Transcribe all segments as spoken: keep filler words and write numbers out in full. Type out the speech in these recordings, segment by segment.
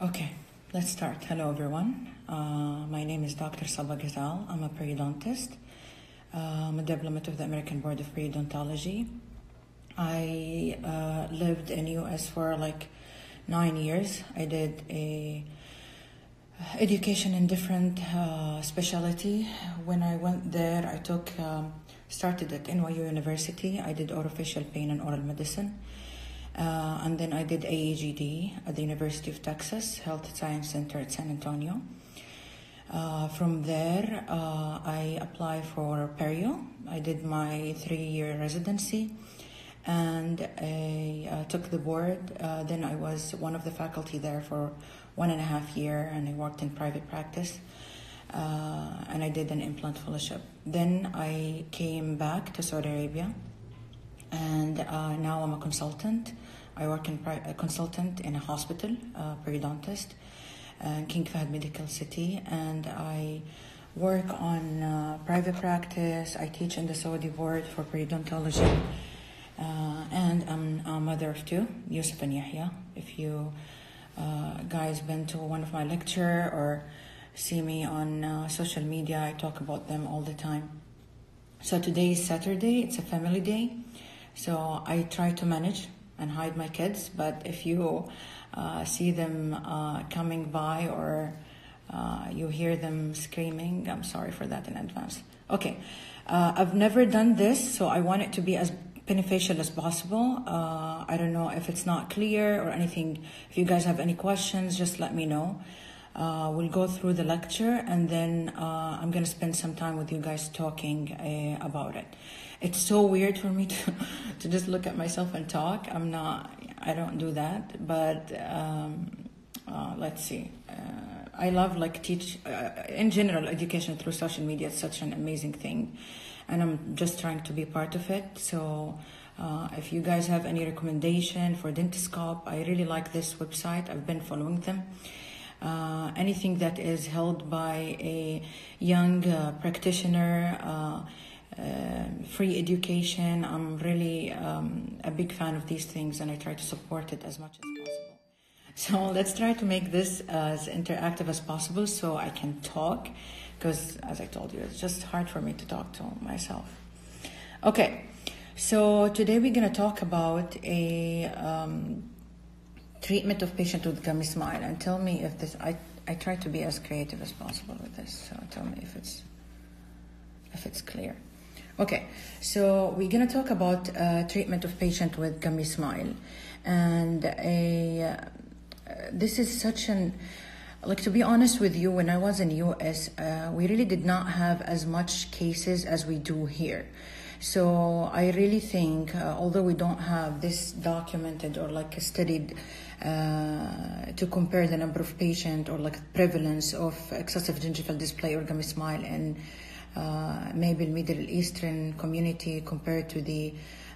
Okay, let's start. Hello, everyone. Uh, my name is Doctor Saba Ghazal. I'm a periodontist. Uh, I'm a diplomate of the American Board of Periodontology. I uh, lived in U S for like nine years. I did a education in different uh, specialty. When I went there, I took um, started at N Y U University. I did orofacial pain and oral medicine. Uh, and then I did A A G D at the University of Texas Health Science Center at San Antonio. Uh, from there, uh, I applied for perio. I did my three-year residency, and I uh, took the board. Uh, then I was one of the faculty there for one and a half year, and I worked in private practice. Uh, and I did an implant fellowship. Then I came back to Saudi Arabia. And uh, now I'm a consultant. I work in a consultant in a hospital, uh, periodontist, uh, King Fahd Medical City, and I work on uh, private practice. I teach in the Saudi board for periodontology, uh, and I'm a mother of two, Yusuf and Yahya. If you uh, guys been to one of my lecture or see me on uh, social media, I talk about them all the time. So today is Saturday. It's a family day. So I try to manage and hide my kids, but if you uh, see them uh, coming by or uh, you hear them screaming, I'm sorry for that in advance. Okay, uh, I've never done this, so I want it to be as beneficial as possible. Uh, I don't know if it's not clear or anything. If you guys have any questions, just let me know. Uh, we'll go through the lecture, and then uh, I'm going to spend some time with you guys talking uh, about it. It's so weird for me to, to just look at myself and talk. I'm not, I don't do that, but um, uh, let's see. Uh, I love like teach, uh, in general, education through social media. It's such an amazing thing, and I'm just trying to be part of it. So uh, if you guys have any recommendation for Dentiscope, I really like this website. I've been following them. Uh, anything that is held by a young uh, practitioner, uh, uh, free education. I'm really um, a big fan of these things, and I try to support it as much as possible. So let's try to make this as interactive as possible so I can talk, because as I told you, it's just hard for me to talk to myself. Okay, so today we're going to talk about a... Um, treatment of patient with gummy smile, and tell me if this, I, I try to be as creative as possible with this, so tell me if it's, if it's clear. Okay, so we're gonna talk about uh, treatment of patient with gummy smile, and a, uh, this is such an, like to be honest with you, when I was in U S, uh, we really did not have as much cases as we do here. So I really think, uh, although we don't have this documented or like studied uh, to compare the number of patients or like prevalence of excessive gingival display or gummy smile in uh, maybe the Middle Eastern community compared to the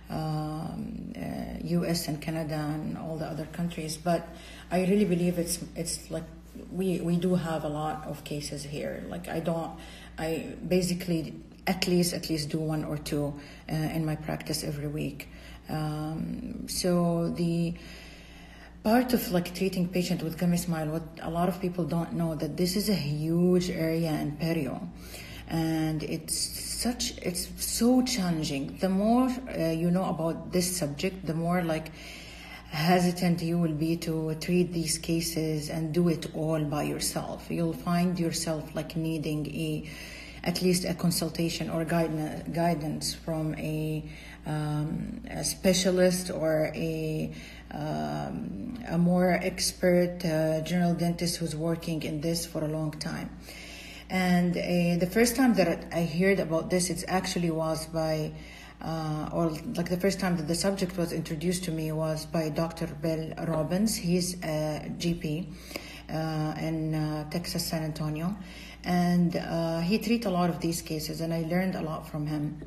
um, uh, U S and Canada and all the other countries, but I really believe it's it's like we we do have a lot of cases here. Like I don't, I basically. At least, at least do one or two uh, in my practice every week. Um, so the part of like treating patient with gummy smile, what a lot of people don't know, that this is a huge area in perio, and it's such, it's so challenging. The more uh, you know about this subject, the more like hesitant you will be to treat these cases and do it all by yourself. You'll find yourself like needing a at least a consultation or guidance from a, um, a specialist or a, um, a more expert uh, general dentist who's working in this for a long time. And uh, the first time that I heard about this, it actually was by, uh, or like the first time that the subject was introduced to me was by Doctor Bill Robbins. He's a G P uh, in uh, Texas, San Antonio. And uh, he treats a lot of these cases, and I learned a lot from him.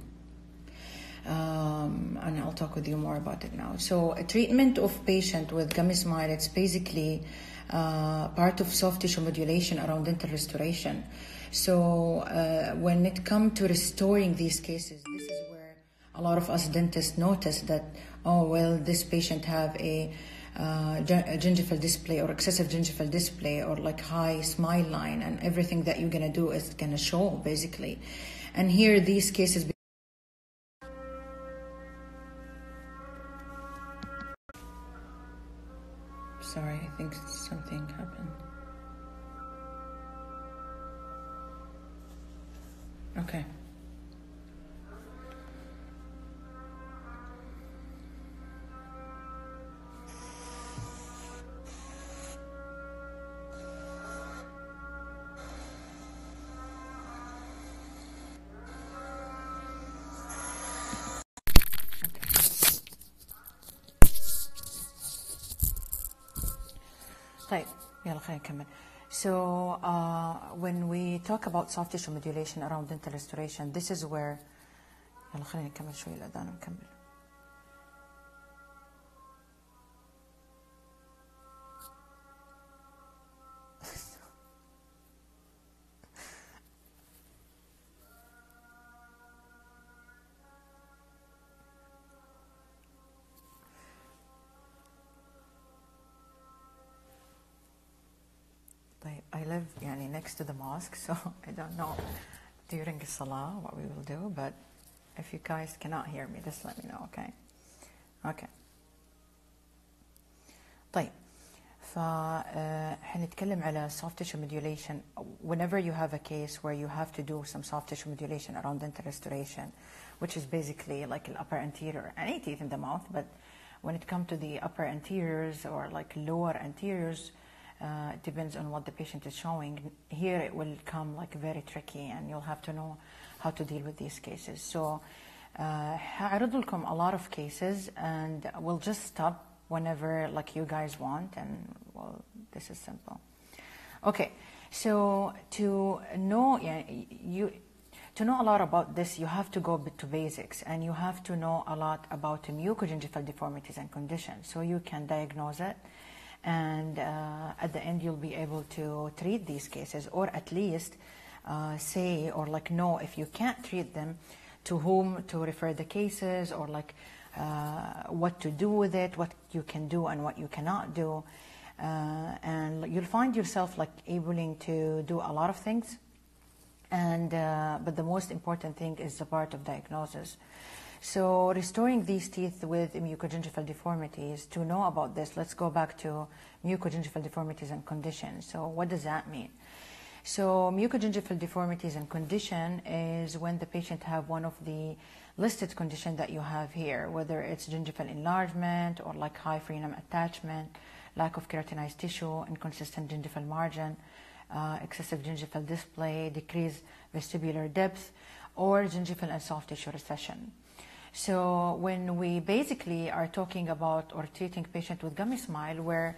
Um, and I'll talk with you more about it now. So a treatment of patient with gummy smile, it's basically uh, part of soft tissue modulation around dental restoration. So uh, when it comes to restoring these cases, this is where a lot of us dentists notice that, oh, well, this patient have a, uh, a gingival display or excessive gingival display or like high smile line, and everything that you're going to do is going to show basically. And here these cases... Sorry, I think something happened. Okay. So uh, when we talk about soft tissue modulation around dental restoration, this is where to the mosque, so I don't know during the salah what we will do, but if you guys cannot hear me, just let me know, okay? Okay. طيب. فحنتكلم على soft tissue modulation. Whenever you have a case where you have to do some soft tissue modulation around dental restoration, which is basically like the upper anterior, any teeth in the mouth, but when it comes to the upper anteriors or like lower anteriors, Uh, it depends on what the patient is showing. Here it will come like very tricky, and you'll have to know how to deal with these cases. So هعرض لكم a lot of cases, and we'll just stop whenever like you guys want, and well, this is simple. Okay, so to know yeah, you to know a lot about this, you have to go to basics, and you have to know a lot about mucogingival deformities and conditions, so you can diagnose it. And uh, at the end, you'll be able to treat these cases, or at least uh, say or like know if you can't treat them, to whom to refer the cases, or like uh, what to do with it, what you can do and what you cannot do. Uh, and you'll find yourself like able to do a lot of things. And uh, but the most important thing is the part of diagnosis. So restoring these teeth with mucogingival deformities, to know about this, let's go back to mucogingival deformities and conditions. So what does that mean? So mucogingival deformities and condition is when the patient have one of the listed conditions that you have here, whether it's gingival enlargement or like high frenum attachment, lack of keratinized tissue, inconsistent gingival margin, uh, excessive gingival display, decreased vestibular depth, or gingival and soft tissue recession. So when we basically are talking about or treating patient with gummy smile, we're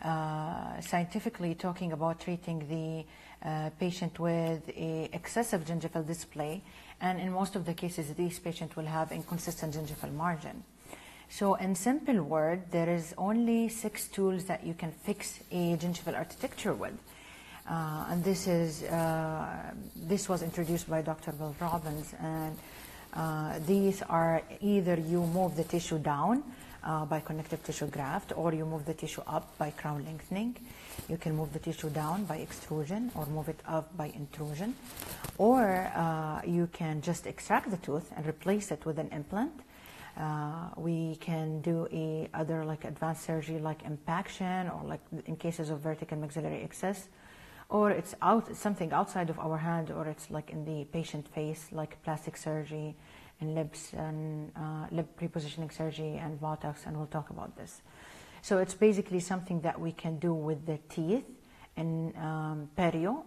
uh, scientifically talking about treating the uh, patient with a excessive gingival display, and in most of the cases, these patients will have inconsistent gingival margin. So in simple word, there is only six tools that you can fix a gingival architecture with. Uh, and this is, uh, this was introduced by Doctor Bill Robbins, and Uh, these are either you move the tissue down uh, by connective tissue graft, or you move the tissue up by crown lengthening. You can move the tissue down by extrusion, or move it up by intrusion, or uh, you can just extract the tooth and replace it with an implant. Uh, we can do a other like advanced surgery like impaction, or like in cases of vertical maxillary excess, or it's out something outside of our hand, or it's like in the patient face, like plastic surgery and lips and uh, lip repositioning surgery and Botox, and we'll talk about this. So it's basically something that we can do with the teeth. In um, perio, uh,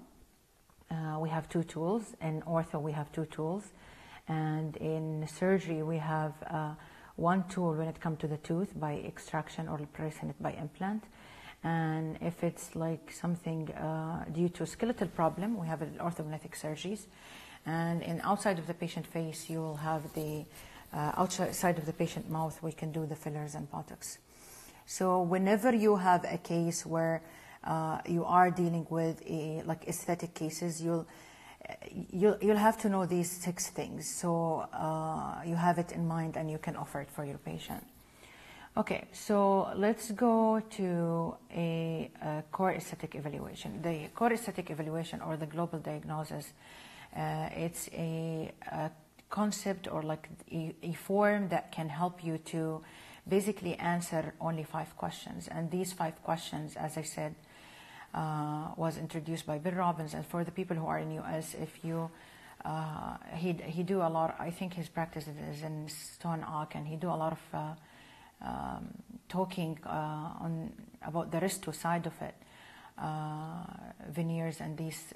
we have two tools. In ortho, we have two tools. And in surgery, we have uh, one tool when it comes to the tooth by extraction or replacing it by implant. And if it's like something uh, due to skeletal problem, we have orthognathic surgeries. And in outside of the patient face, you will have the uh, outside of the patient mouth, we can do the fillers and Botox. So whenever you have a case where uh, you are dealing with a, like aesthetic cases, you'll you'll, you'll have to know these six things, so uh, you have it in mind and you can offer it for your patient. Okay, so let's go to a, a core aesthetic evaluation. The core aesthetic evaluation, or the global diagnosis, uh, it's a, a concept or like a, a form that can help you to basically answer only five questions. And these five questions, as I said, Uh, was introduced by Bill Robbins. And for the people who are in U S, if you uh, he he do a lot. I think his practice is in Stone Oak, and he do a lot of uh, um, talking uh, on about the resto side of it, uh, veneers and these uh,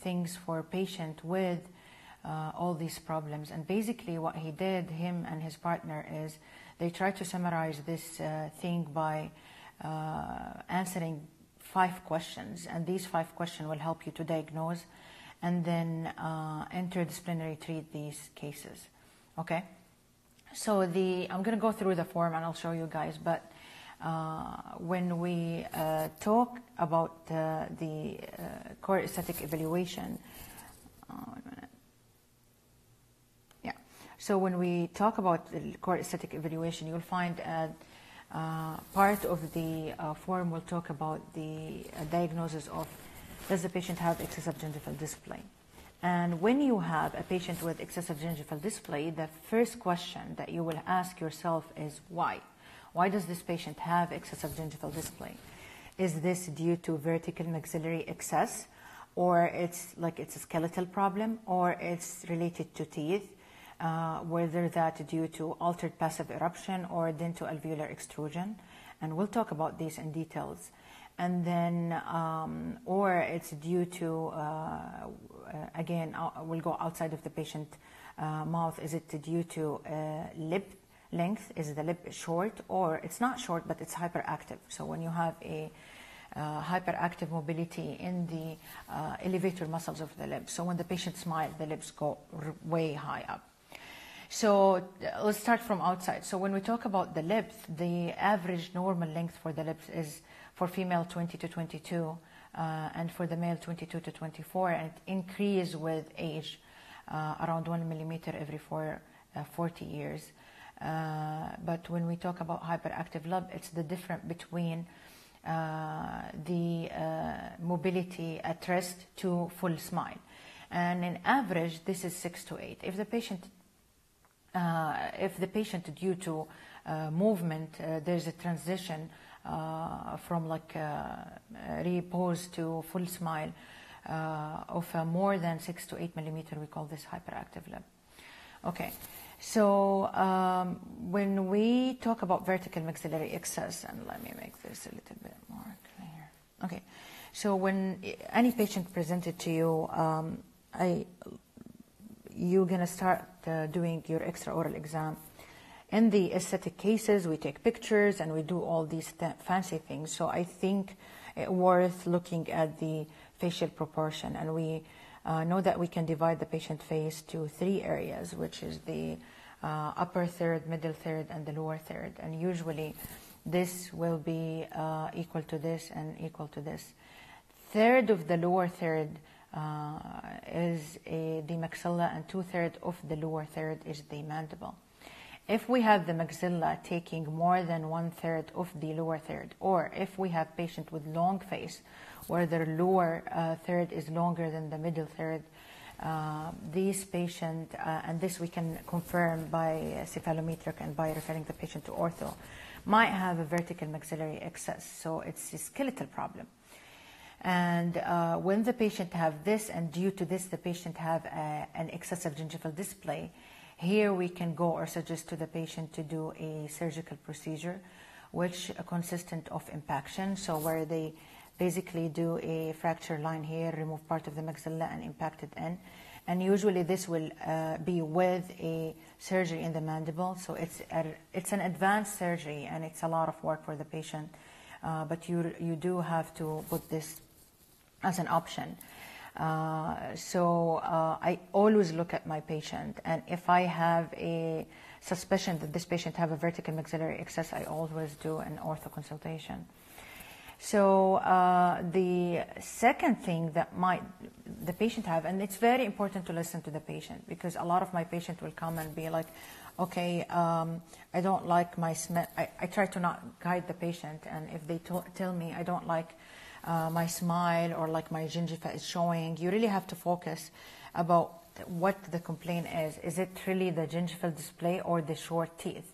things for patient with uh, all these problems. And basically, what he did, him and his partner, is they try to summarize this uh, thing by uh, answering five questions, and these five questions will help you to diagnose and then uh, interdisciplinary treat these cases. Okay, so the I'm going to go through the form and I'll show you guys, but uh, when we uh, talk about uh, the uh, core aesthetic evaluation, uh, one minute. Yeah, so when we talk about the core aesthetic evaluation, you'll find uh, Uh, part of the uh, form will talk about the uh, diagnosis of, does the patient have excessive gingival display? And when you have a patient with excessive gingival display, the first question that you will ask yourself is why? Why does this patient have excessive gingival display? Is this due to vertical maxillary excess, or it's like it's a skeletal problem, or it's related to teeth? Uh, whether that's due to altered passive eruption or dentoalveolar extrusion, and we'll talk about these in details, and then um, or it's due to uh, again uh, we'll go outside of the patient uh, mouth. Is it due to uh, lip length? Is the lip short, or it's not short but it's hyperactive? So when you have a Uh, hyperactive mobility in the uh, elevator muscles of the lips, so when the patient smiles, the lips go r way high up. So uh, let's start from outside. So when we talk about the lips, the average normal length for the lips is for female twenty to twenty-two, uh, and for the male twenty-two to twenty-four, and it increases with age, uh, around one millimeter every four, uh, forty years. Uh, but when we talk about hyperactive lip, it's the difference between Uh, the uh, mobility at rest to full smile, and in average this is six to eight. If the patient, uh, if the patient due to uh, movement, uh, there's a transition uh, from like uh, repose to full smile uh, of uh, more than six to eight millimeter, we call this hyperactive lip. Okay. So um, when we talk about vertical maxillary excess, and let me make this a little bit more clear. Okay, so when any patient presented to you, um, I, you're gonna start uh, doing your extraoral exam. In the aesthetic cases, we take pictures and we do all these th fancy things. So I think it's worth looking at the facial proportion, and we Uh, know that we can divide the patient face to three areas, which is the uh, upper third, middle third, and the lower third. And usually this will be uh, equal to this and equal to this. Third of the lower third uh, is a, the maxilla, and two-thirds of the lower third is the mandible. If we have the maxilla taking more than one-third of the lower third, or if we have patient with long face, where their lower uh, third is longer than the middle third, uh, these patient, uh, and this we can confirm by cephalometric and by referring the patient to ortho, might have a vertical maxillary excess, so it's a skeletal problem. And uh, when the patient have this, and due to this the patient have a, an excessive gingival display, here we can go or suggest to the patient to do a surgical procedure, which uh, consistent of impaction, so where they basically do a fracture line here, remove part of the maxilla and impact it in. And usually this will uh, be with a surgery in the mandible, so it's, a, it's an advanced surgery and it's a lot of work for the patient, uh, but you, you do have to put this as an option. Uh, so uh, I always look at my patient, and if I have a suspicion that this patient have a vertical maxillary excess, I always do an ortho consultation. So uh, the second thing that might the patient have, and it's very important to listen to the patient, because a lot of my patients will come and be like, okay, um, I don't like my smell. I, I try to not guide the patient, and if they tell me I don't like uh, my smile or like my gingiva is showing, you really have to focus about what the complaint is. Is it really the gingival display or the short teeth?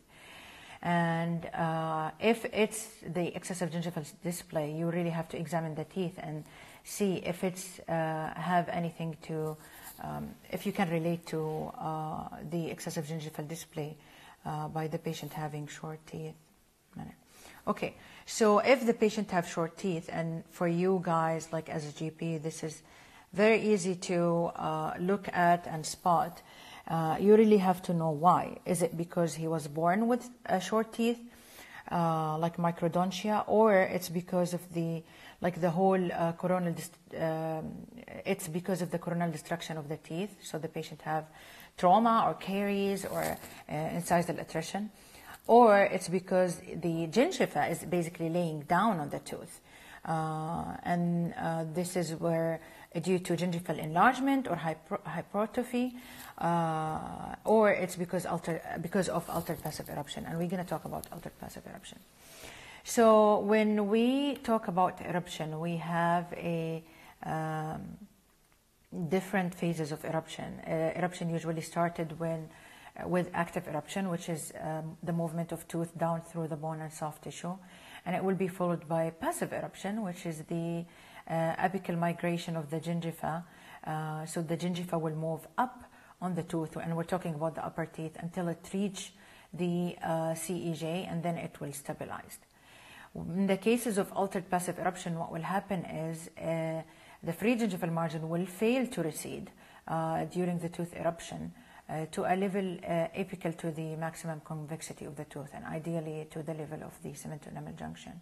And uh, if it's the excessive gingival display, you really have to examine the teeth and see if it's uh, have anything to, um, if you can relate to uh, the excessive gingival display uh, by the patient having short teeth. Okay, so if the patient have short teeth, and for you guys, like as a G P, this is very easy to uh, look at and spot. Uh, you really have to know why. Is it because he was born with uh, short teeth, uh, like microdontia, or it's because of the, like the whole uh, coronal, uh, it's because of the coronal destruction of the teeth, so the patient have trauma or caries or uh, incisal attrition, or it's because the gingiva is basically laying down on the tooth. Uh, and uh, this is where, due to gingival enlargement or hyper hypertrophy, uh, or it's because, alter because of altered passive eruption. And we're going to talk about altered passive eruption. So when we talk about eruption, we have a um, different phases of eruption. Uh, eruption usually started when, uh, with active eruption, which is um, the movement of tooth down through the bone and soft tissue. And it will be followed by passive eruption, which is the uh, apical migration of the gingiva. Uh, so the gingiva will move up on the tooth, and we're talking about the upper teeth, until it reach the uh, C E J, and then it will stabilize. In the cases of altered passive eruption, what will happen is uh, the free gingival margin will fail to recede uh, during the tooth eruption uh, to a level uh, apical to the maximum convexity of the tooth, and ideally to the level of the cemento-enamel junction.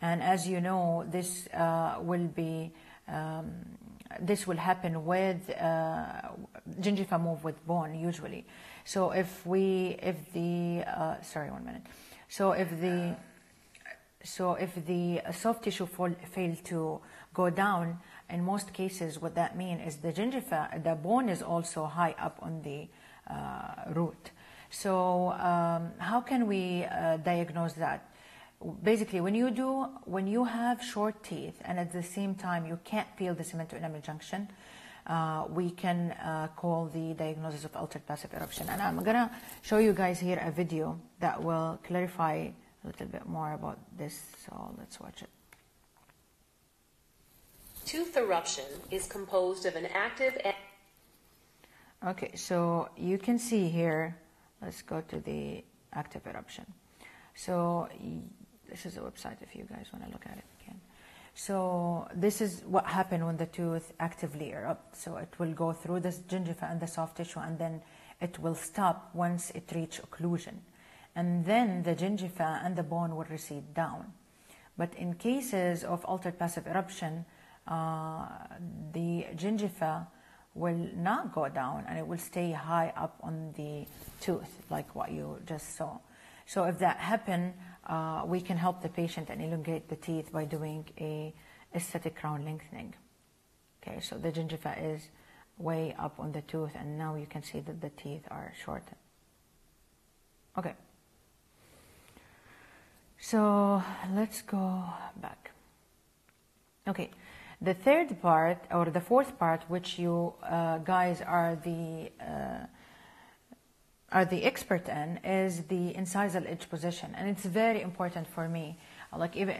And as you know, this uh, will be um, this will happen with uh, gingiva move with bone usually. So if we if the uh, sorry one minute. So if the So if the soft tissue failed to go down, in most cases what that means is the gingiva, the bone is also high up on the uh, root. So um, how can we uh, diagnose that? Basically, when you do, when you have short teeth and at the same time you can't feel the cemento-enamel junction, Uh, we can uh, call the diagnosis of altered passive eruption. And I'm gonna show you guys here a video that will clarify a little bit more about this, so let's watch it. Tooth eruption is composed of an active... Okay, so you can see here, let's go to the active eruption. So this is a website if you guys want to look at it again. So this is what happened when the tooth actively erupts. So it will go through the gingiva and the soft tissue, and then it will stop once it reaches occlusion. And then the gingiva and the bone will recede down. But in cases of altered passive eruption, uh, the gingiva will not go down, and it will stay high up on the tooth, like what you just saw. So if that happens, uh, we can help the patient and elongate the teeth by doing a aesthetic crown lengthening. Okay, so the gingiva is way up on the tooth, and now you can see that the teeth are shortened. Okay. So let's go back. Okay, the third part or the fourth part, which you uh, guys are the uh, are the expert in, is the incisal edge position, and it's very important for me. Like even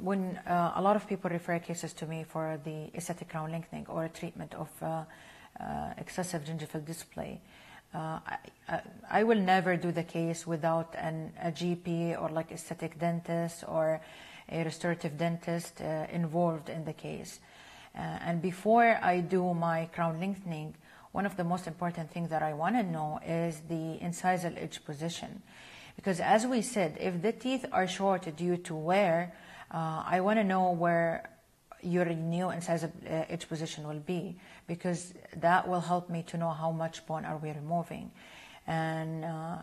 when uh, a lot of people refer cases to me for the aesthetic crown lengthening or treatment of uh, uh, excessive gingival display. Uh, I, I will never do the case without an, a G P or like aesthetic dentist or a restorative dentist uh, involved in the case. Uh, and before I do my crown lengthening, one of the most important things that I want to know is the incisal edge position. Because as we said, if the teeth are short due to wear, uh, I want to know where your new incisal edge position will be, because that will help me to know how much bone are we removing. And uh,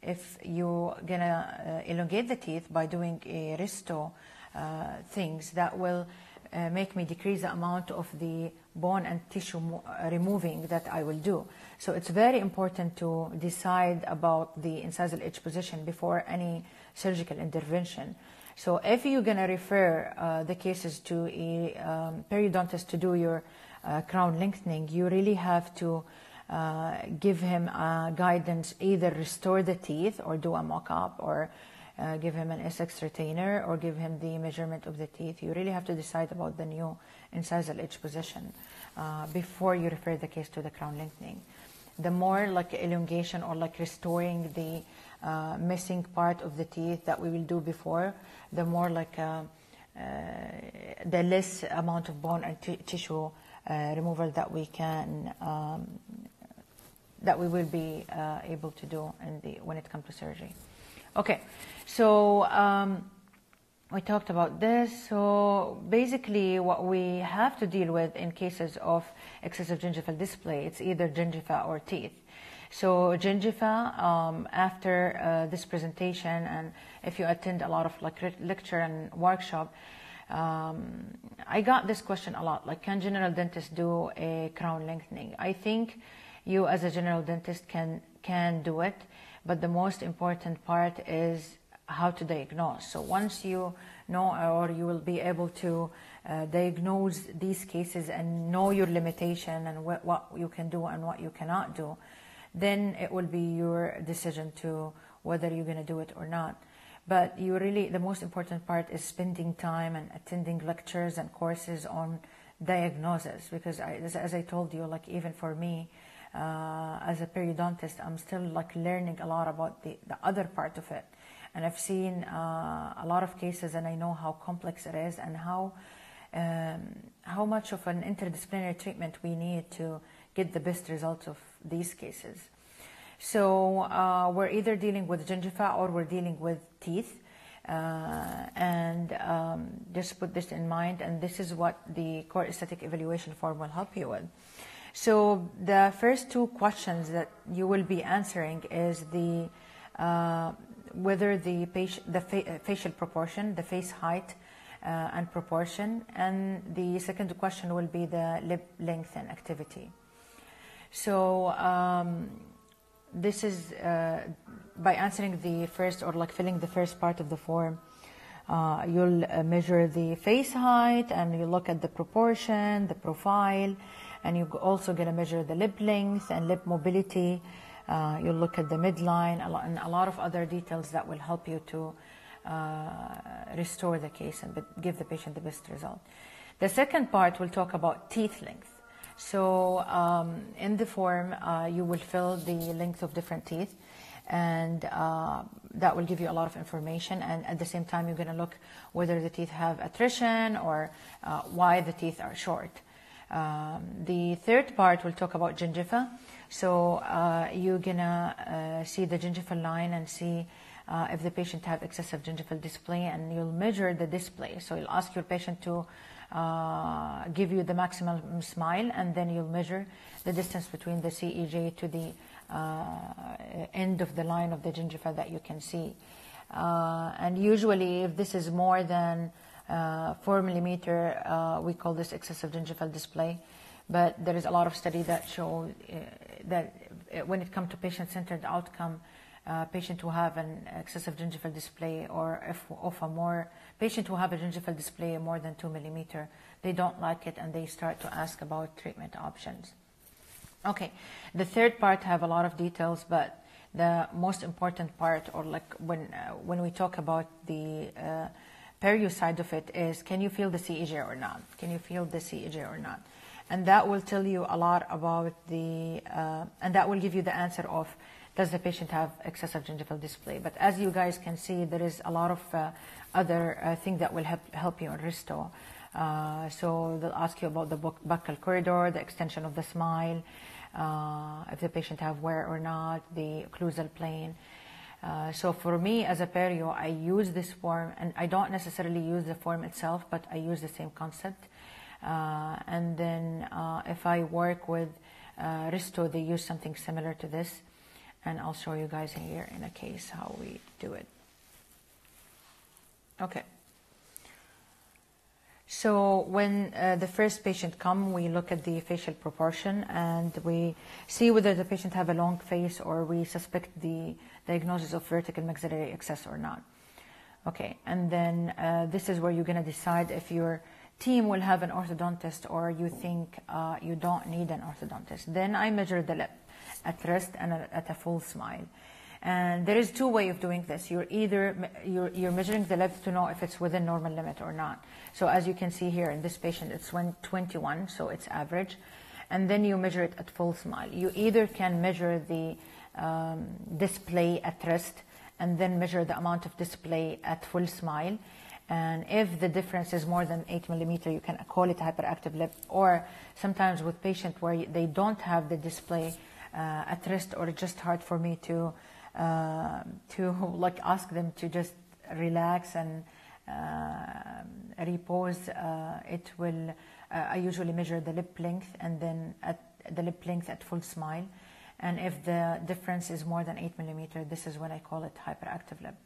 if you're gonna uh, elongate the teeth by doing a resto uh, things that will uh, make me decrease the amount of the bone and tissue mo removing that I will do. So it's very important to decide about the incisal edge position before any surgical intervention. So if you're going to refer uh, the cases to a um, periodontist to do your uh, crown lengthening, you really have to uh, give him uh, guidance, either restore the teeth or do a mock-up, or uh, give him an Essex retainer, or give him the measurement of the teeth. You really have to decide about the new incisal edge position uh, before you refer the case to the crown lengthening. The more like elongation or like restoring the Uh, missing part of the teeth that we will do before, the more like uh, uh, the less amount of bone and tissue uh, removal that we can um, that we will be uh, able to do in the, when it comes to surgery. Okay, so um, we talked about this. So basically what we have to deal with in cases of excessive gingival display, it's either gingiva or teeth. So gingiva, um, after uh, this presentation, and if you attend a lot of like lecture and workshop, um, I got this question a lot, like, can general dentists do a crown lengthening? I think you as a general dentist can, can do it, but the most important part is how to diagnose. So once you know, or you will be able to uh, diagnose these cases and know your limitation and what, what you can do and what you cannot do, then it will be your decision to whether you're going to do it or not. But you really, the most important part is spending time and attending lectures and courses on diagnosis, because I, as I told you, like, even for me uh, as a periodontist, I'm still like learning a lot about the, the other part of it. And I've seen uh, a lot of cases, and I know how complex it is and how um, how much of an interdisciplinary treatment we need to get the best results of these cases. So uh, we're either dealing with gingiva or we're dealing with teeth, uh, and um, just put this in mind, and this is what the core aesthetic evaluation form will help you with. So the first two questions that you will be answering is the uh, whether the, the fa facial proportion, the face height uh, and proportion, and the second question will be the lip length and activity. So um, this is uh, by answering the first, or like filling the first part of the form, uh, you'll uh, measure the face height, and you look at the proportion, the profile, and you also gonna measure the lip length and lip mobility. Uh, you'll look at the midline and a lot of other details that will help you to uh, restore the case and give the patient the best result. The second part will talk about teeth length. So um, in the form, uh, you will fill the length of different teeth, and uh, that will give you a lot of information. And at the same time, you're going to look whether the teeth have attrition or uh, why the teeth are short. Um, the third part will talk about gingiva. So uh, you're going to uh, see the gingival line and see uh, if the patient has excessive gingival display, and you'll measure the display. So you'll ask your patient to Uh, give you the maximum smile, and then you'll measure the distance between the C E J to the uh, end of the line of the gingiva that you can see. Uh, and usually if this is more than uh, four millimeter, uh, we call this excessive gingival display. But there is a lot of study that show uh, that when it comes to patient-centered outcome, Uh, patient who have an excessive gingival display, or if of a more patient who have a gingival display more than two millimeter, they don't like it and they start to ask about treatment options. Okay, the third part have a lot of details, but the most important part, or like when uh, when we talk about the uh, perio side of it, is can you feel the C E J or not? Can you feel the C E J or not? And that will tell you a lot about the uh, and that will give you the answer of, does the patient have excessive gingival display? But as you guys can see, there is a lot of uh, other uh, things that will help, help you and restore. Uh, so they'll ask you about the buccal corridor, the extension of the smile, uh, if the patient have wear or not, the occlusal plane. Uh, so for me as a perio, I use this form, and I don't necessarily use the form itself, but I use the same concept. Uh, and then uh, if I work with uh, Risto, they use something similar to this. And I'll show you guys here in a case how we do it. Okay. So when uh, the first patient come, we look at the facial proportion and we see whether the patient have a long face or we suspect the diagnosis of vertical maxillary excess or not. Okay, and then uh, this is where you're going to decide if your team will have an orthodontist or you think uh, you don't need an orthodontist. Then I measure the lip at rest and at a full smile. And there is two ways of doing this. You're either you're, you're measuring the lip to know if it's within normal limit or not. So as you can see here in this patient, it's twenty-one, so it's average. And then you measure it at full smile. You either can measure the um, display at rest and then measure the amount of display at full smile. And if the difference is more than eight millimeter, you can call it a hyperactive lip. Or sometimes with patients where they don't have the display uh, at rest, or it's just hard for me to Uh, to like ask them to just relax and uh, repose. Uh, it will. Uh, I usually measure the lip length and then at the lip length at full smile, and if the difference is more than eight millimeter, this is when I call it hyperactive lip.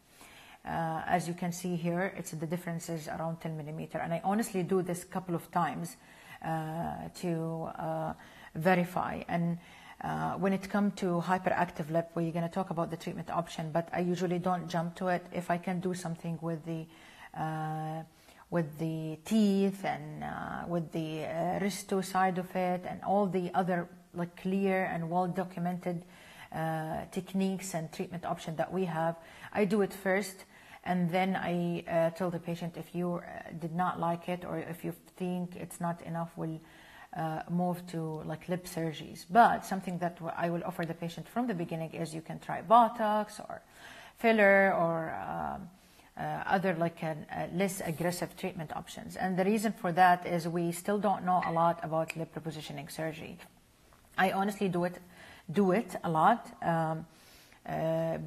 Uh, as you can see here, it's the difference is around ten millimeter, and I honestly do this a couple of times uh, to uh, verify and. Uh, when it comes to hyperactive lip, we're going to talk about the treatment option, but I usually don't jump to it. If I can do something with the uh, with the teeth and uh, with the uh, resto side of it and all the other like clear and well documented uh, techniques and treatment option that we have, I do it first, and then I uh, tell the patient if you uh, did not like it or if you think it's not enough, we'll Uh, move to like lip surgeries. But something that I will offer the patient from the beginning is you can try Botox or filler or um, uh, other like an, uh, less aggressive treatment options. And the reason for that is we still don't know a lot about lip repositioning surgery. I honestly do it, do it a lot, um, uh,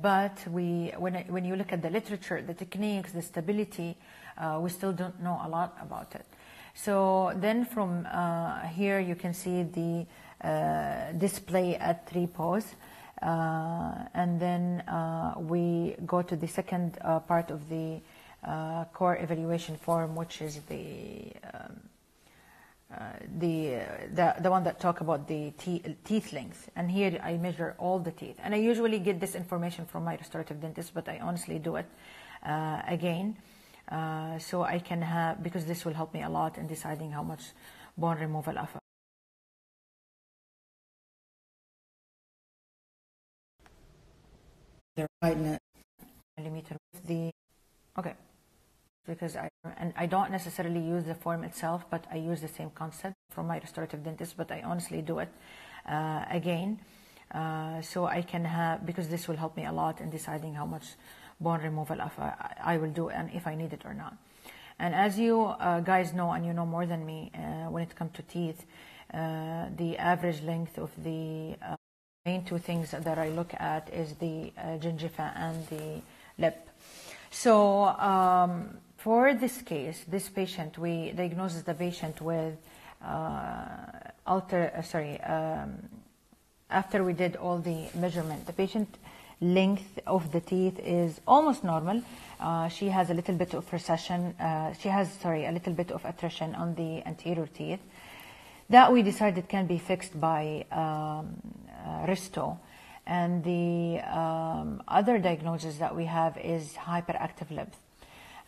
but we when when you look at the literature, the techniques, the stability, uh, we still don't know a lot about it. So then from uh, here you can see the uh, display at repose, uh, and then uh, we go to the second uh, part of the uh, core evaluation form, which is the um, uh, the, uh, the the one that talk about the te teeth length. And here I measure all the teeth, and I usually get this information from my restorative dentist, but I honestly do it uh, again. Uh, so I can have, because this will help me a lot in deciding how much bone removal effort. Millimeter with the okay, because I and I don't necessarily use the form itself, but I use the same concept from my restorative dentist. But I honestly do it uh, again, uh, so I can have, because this will help me a lot in deciding how much bone removal if I, I will do and if I need it or not. And as you uh, guys know, and you know more than me, uh, when it comes to teeth, uh, the average length of the uh, main two things that I look at is the uh, gingiva and the lip. So um, for this case, this patient, we diagnosed the patient with uh, alter, uh, sorry, um, after we did all the measurement, the patient length of the teeth is almost normal. Uh, she has a little bit of recession. Uh, she has, sorry, a little bit of attrition on the anterior teeth. That we decided can be fixed by um, uh, resto. And the um, other diagnosis that we have is hyperactive lip.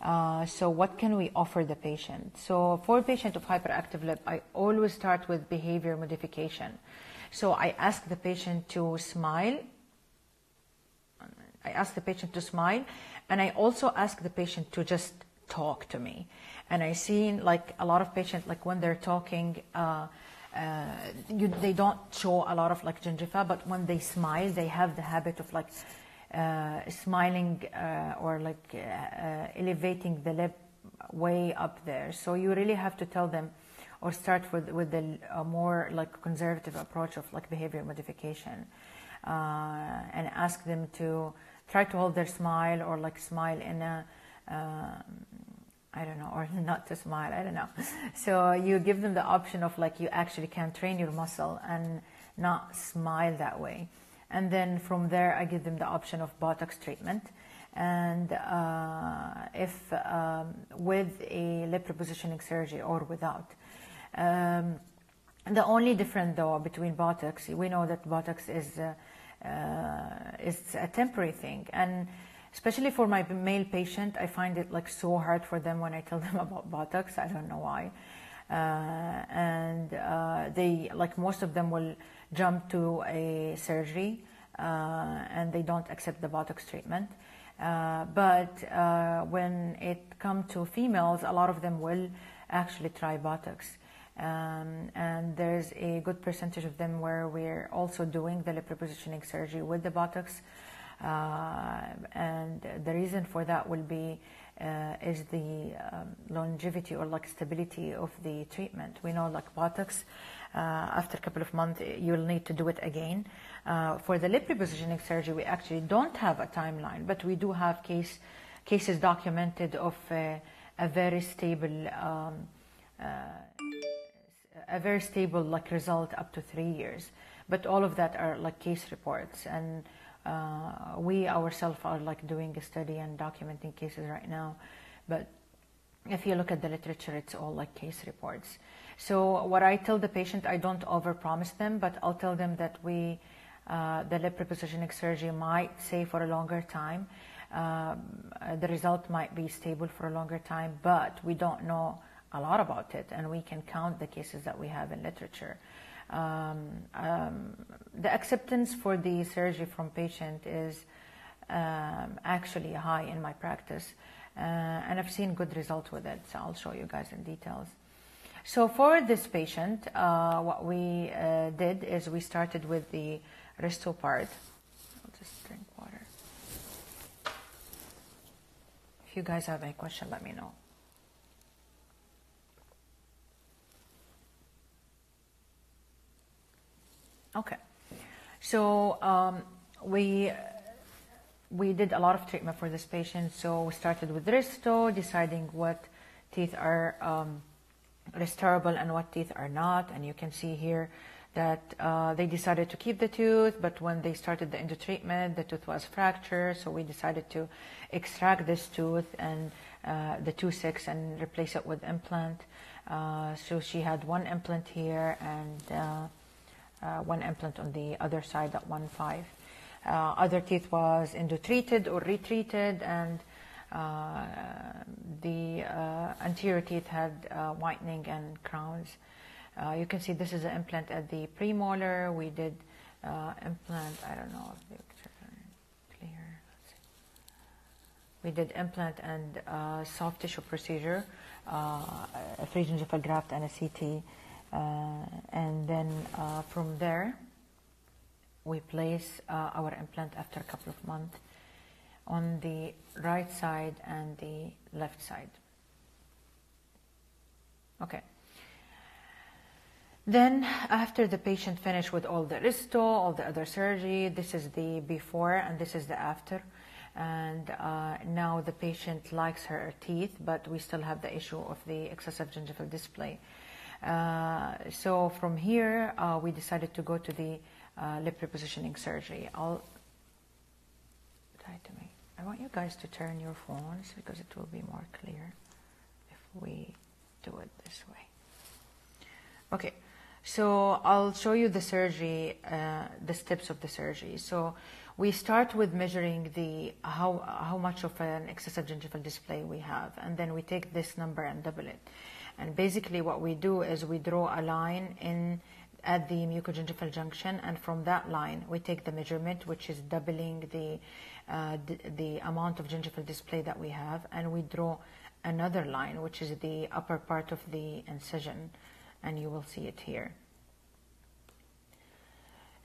Uh, so what can we offer the patient? So for a patient of hyperactive lip, I always start with behavior modification. So I ask the patient to smile. I ask the patient to smile, and I also ask the patient to just talk to me. And I see like a lot of patients, like when they're talking, uh, uh, you, they don't show a lot of like gingiva, but when they smile, they have the habit of like uh, smiling uh, or like uh, uh, elevating the lip way up there. So you really have to tell them, or start with with the uh, more like conservative approach of like behavior modification, uh, and ask them to try to hold their smile or like smile in a, uh, I don't know, or not to smile, I don't know. So you give them the option of like you actually can train your muscle and not smile that way. And then from there, I give them the option of Botox treatment. and uh, if um, with a lip repositioning surgery or without. Um, the only difference, though, between Botox, we know that Botox is uh, uh, it's a temporary thing, and especially for my male patient, I find it like so hard for them when I tell them about Botox. I don't know why. Uh, and uh, they, like most of them, will jump to a surgery uh, and they don't accept the Botox treatment. Uh, but uh, when it comes to females, a lot of them will actually try Botox. Um, and there's a good percentage of them where we're also doing the lip repositioning surgery with the Botox. Uh, and the reason for that will be uh, is the um, longevity or like stability of the treatment. We know like Botox, uh, after a couple of months you'll need to do it again. Uh, for the lip repositioning surgery, we actually don't have a timeline, but we do have case cases documented of uh, a very stable um, uh, a very stable like result up to three years. But all of that are like case reports, and Uh, we ourselves are like doing a study and documenting cases right now, but if you look at the literature, it's all like case reports. So what I tell the patient, I don't overpromise them, but I'll tell them that we, uh, the lip repositioning surgery might stay for a longer time. Uh, the result might be stable for a longer time, but we don't know a lot about it, and we can count the cases that we have in literature. Um, um, the acceptance for the surgery from patient is um, actually high in my practice, uh, and I've seen good results with it, so I'll show you guys in details. So for this patient, uh, what we uh, did is we started with the resto part. I'll just drink water. If you guys have any question, let me know. Okay, so um, we we did a lot of treatment for this patient. So we started with resto, deciding what teeth are um, restorable and what teeth are not. And you can see here that uh, they decided to keep the tooth, but when they started the endo treatment, the tooth was fractured. So we decided to extract this tooth and uh, the two six and replace it with implant. Uh, so she had one implant here and. Uh, Uh, one implant on the other side at one five. Uh, other teeth was endotreated or retreated, and uh, the uh, anterior teeth had uh, whitening and crowns. Uh, you can see this is an implant at the premolar. We did uh, implant, I don't know if the pictures are clear. Let's see. We did implant and uh, soft tissue procedure, uh, a free gingival graft and a C T. Uh, and then uh, from there, we place uh, our implant after a couple of months on the right side and the left side. Okay. Then after the patient finished with all the resto, all the other surgery, this is the before and this is the after. And uh, now the patient likes her teeth, but we still have the issue of the excessive gingival display. Uh, so from here, uh, we decided to go to the uh, lip repositioning surgery. I'll try to make, I want you guys to turn your phones because it will be more clear if we do it this way. Okay, so I'll show you the surgery, uh, the steps of the surgery. So we start with measuring the how, how much of an excessive gingival display we have, and then we take this number and double it. And basically what we do is we draw a line in at the mucogingival junction, and from that line we take the measurement, which is doubling the, uh, the amount of gingival display that we have, and we draw another line, which is the upper part of the incision, and you will see it here.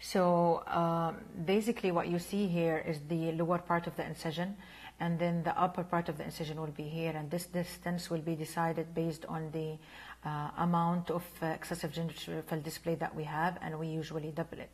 So um, basically what you see here is the lower part of the incision, and then the upper part of the incision will be here, and this distance will be decided based on the uh, amount of uh, excessive gingival display that we have, and we usually double it.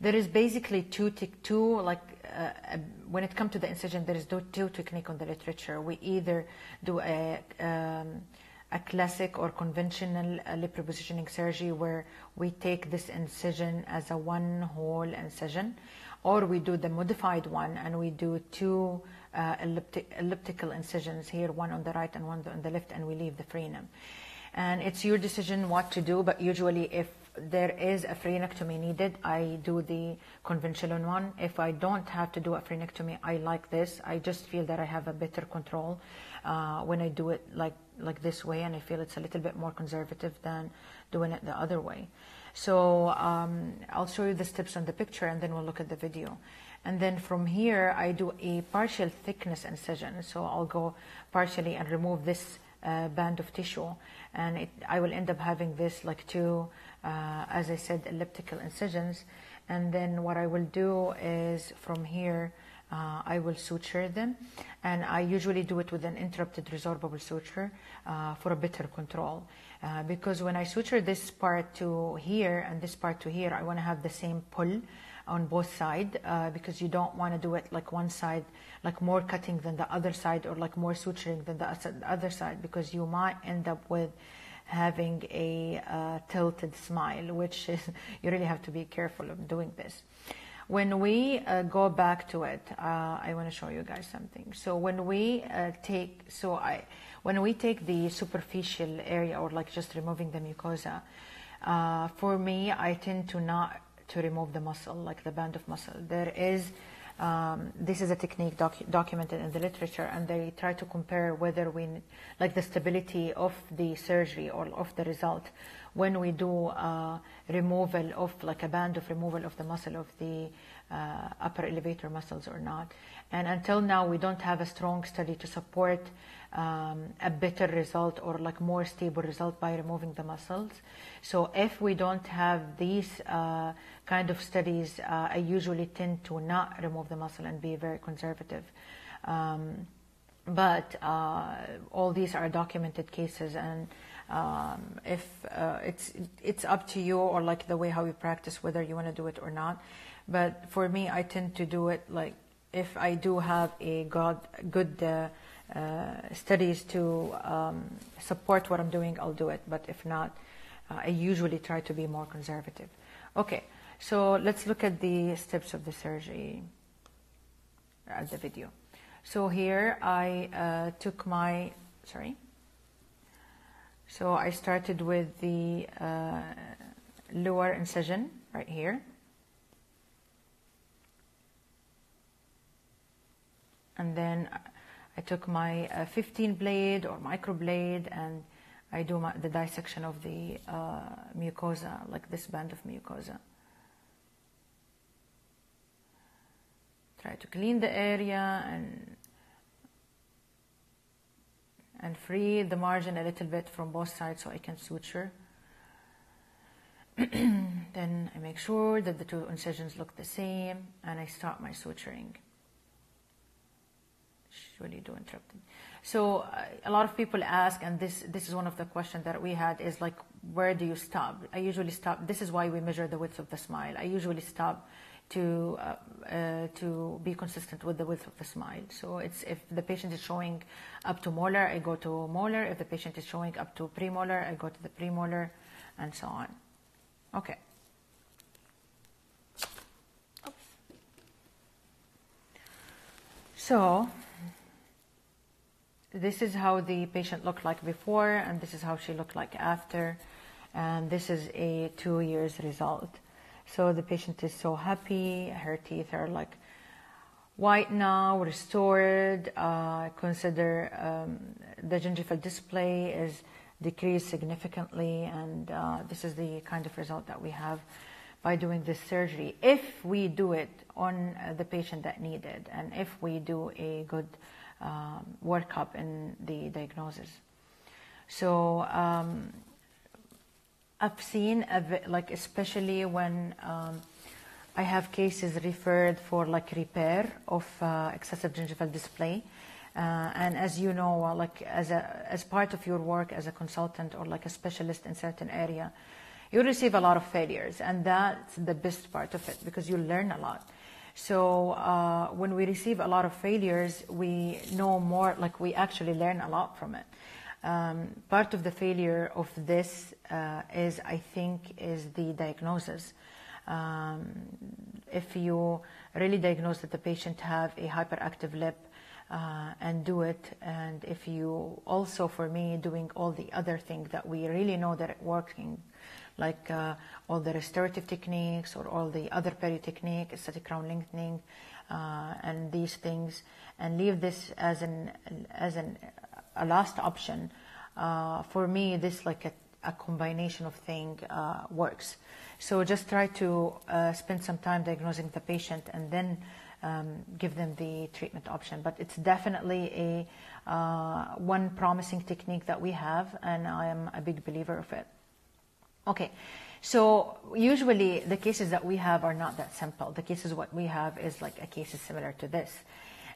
There is basically two, two like uh, when it comes to the incision, there is two techniques on the literature. We either do a, um, a classic or conventional uh, lip repositioning surgery where we take this incision as a one whole incision, or we do the modified one and we do two uh, elliptic, elliptical incisions here, one on the right and one on the left, and we leave the frenum. And it's your decision what to do, but usually if there is a frenectomy needed, I do the conventional one. If I don't have to do a frenectomy, I like this. I just feel that I have a better control uh, when I do it like, like this way, and I feel it's a little bit more conservative than doing it the other way. So um, I'll show you the steps on the picture, and then we'll look at the video. And then from here, I do a partial thickness incision. So I'll go partially and remove this Uh, band of tissue, and it, I will end up having this like two, uh, as I said, elliptical incisions. And then what I will do is from here, uh, I will suture them, and I usually do it with an interrupted resorbable suture uh, for a better control. Uh, because when I suture this part to here and this part to here, I want to have the same pull on both sides, uh, because you don't want to do it like one side, like more cutting than the other side, or like more suturing than the other side, because you might end up with having a uh, tilted smile, which is, you really have to be careful of doing this. When we uh, go back to it, uh, I want to show you guys something. So when we uh, take, so I, when we take the superficial area, or like just removing the mucosa, uh, for me, I tend to not to remove the muscle, like the band of muscle. There is, um, this is a technique doc documented in the literature, and they try to compare whether we, like the stability of the surgery or of the result, when we do uh, removal of, like a band of removal of the muscle of the uh, upper elevator muscles or not. And until now, we don't have a strong study to support um, a better result or like more stable result by removing the muscles. So if we don't have these uh, kind of studies, uh, I usually tend to not remove the muscle and be very conservative. Um, but uh, all these are documented cases, and Um, if uh, it's it's up to you, or like the way how you practice, whether you want to do it or not. But for me, I tend to do it like if I do have a good, good uh, uh, studies to um, support what I'm doing, I'll do it. But if not, uh, I usually try to be more conservative. Okay, so let's look at the steps of the surgery at the video. So here I uh, took my, sorry. So I started with the uh, lower incision right here. And then I took my uh, fifteen blade or microblade, and I do my, the dissection of the uh, mucosa, like this band of mucosa. Try to clean the area and and free the margin a little bit from both sides so I can suture. Then I make sure that the two incisions look the same, and I start my suturing. Surely do interrupted. So uh, a lot of people ask, and this, this is one of the questions that we had, is like, where do you stop? I usually stop, this is why we measure the width of the smile. I usually stop to uh, uh, to be consistent with the width of the smile. So it's if the patient is showing up to molar, I go to molar. If the patient is showing up to premolar, I go to the premolar, and so on. Okay. Oops. So this is how the patient looked like before, and this is how she looked like after, and this is a two years result. So the patient is so happy, her teeth are like white now, restored, uh, consider um, the gingival display is decreased significantly, and uh, this is the kind of result that we have by doing this surgery, if we do it on uh, the patient that needs it, and if we do a good um, workup in the diagnosis. So um, I've seen, a bit, like especially when um, I have cases referred for like repair of uh, excessive gingival display, uh, and as you know, uh, like as a as part of your work as a consultant or like a specialist in certain area, you receive a lot of failures, and that's the best part of it because you learn a lot. So uh, when we receive a lot of failures, we know more, like we actually learn a lot from it. Um, part of the failure of this uh, is, I think, is the diagnosis. Um, if you really diagnose that the patient have a hyperactive lip uh, and do it. And if you also, for me, doing all the other things that we really know that are working, like uh, all the restorative techniques or all the other peri technique, aesthetic crown lengthening, uh, and these things, and leave this as an as an a last option. Uh, for me, this like a, a combination of thing uh, works. So just try to uh, spend some time diagnosing the patient and then um, give them the treatment option. But it's definitely a uh, one promising technique that we have, and I am a big believer of it. Okay, so usually the cases that we have are not that simple. The cases what we have is like a case is similar to this.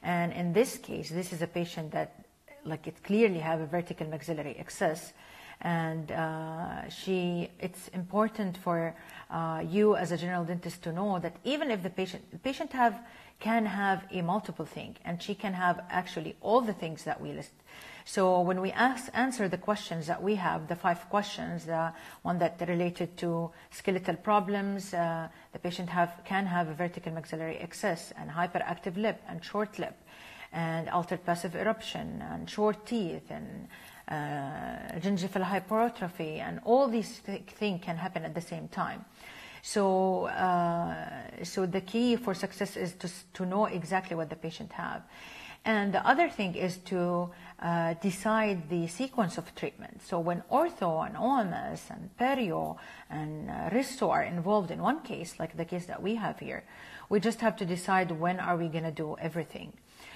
And in this case, this is a patient that like it clearly have a vertical maxillary excess. And uh, she, it's important for uh, you as a general dentist to know that even if the patient, the patient have, can have a multiple thing, and she can have actually all the things that we list. So when we ask, answer the questions that we have, the five questions, the one that related to skeletal problems, uh, the patient have, can have a vertical maxillary excess and hyperactive lip and short lip and altered passive eruption and short teeth and uh, gingival hypertrophy, and all these th things can happen at the same time. So, uh, so the key for success is to, to know exactly what the patient have. And the other thing is to uh, decide the sequence of treatment. So when ortho and O M S and perio and uh, resto are involved in one case, like the case that we have here, we just have to decide when are we going to do everything.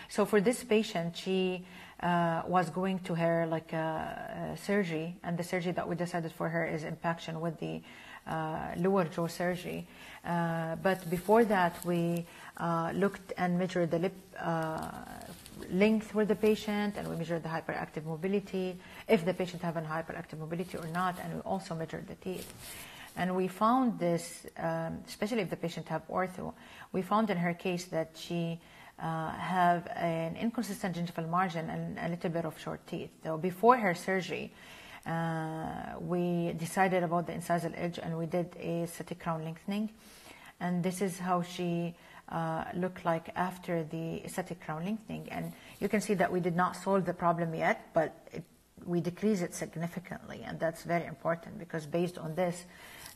So for this patient, she uh, was going to her like a, a surgery, and the surgery that we decided for her is impaction with the uh, lower jaw surgery. Uh, but before that, we uh, looked and measured the lip uh, length with the patient, and we measured the hyperactive mobility, if the patient have a hyperactive mobility or not, and we also measured the teeth. And we found this, um, especially if the patient have ortho, we found in her case that she Uh, have an inconsistent gingival margin and a little bit of short teeth. So before her surgery, uh, we decided about the incisal edge, and we did a aesthetic crown lengthening. And this is how she uh, looked like after the aesthetic crown lengthening. And you can see that we did not solve the problem yet, but it, we decrease it significantly, and that's very important, because based on this,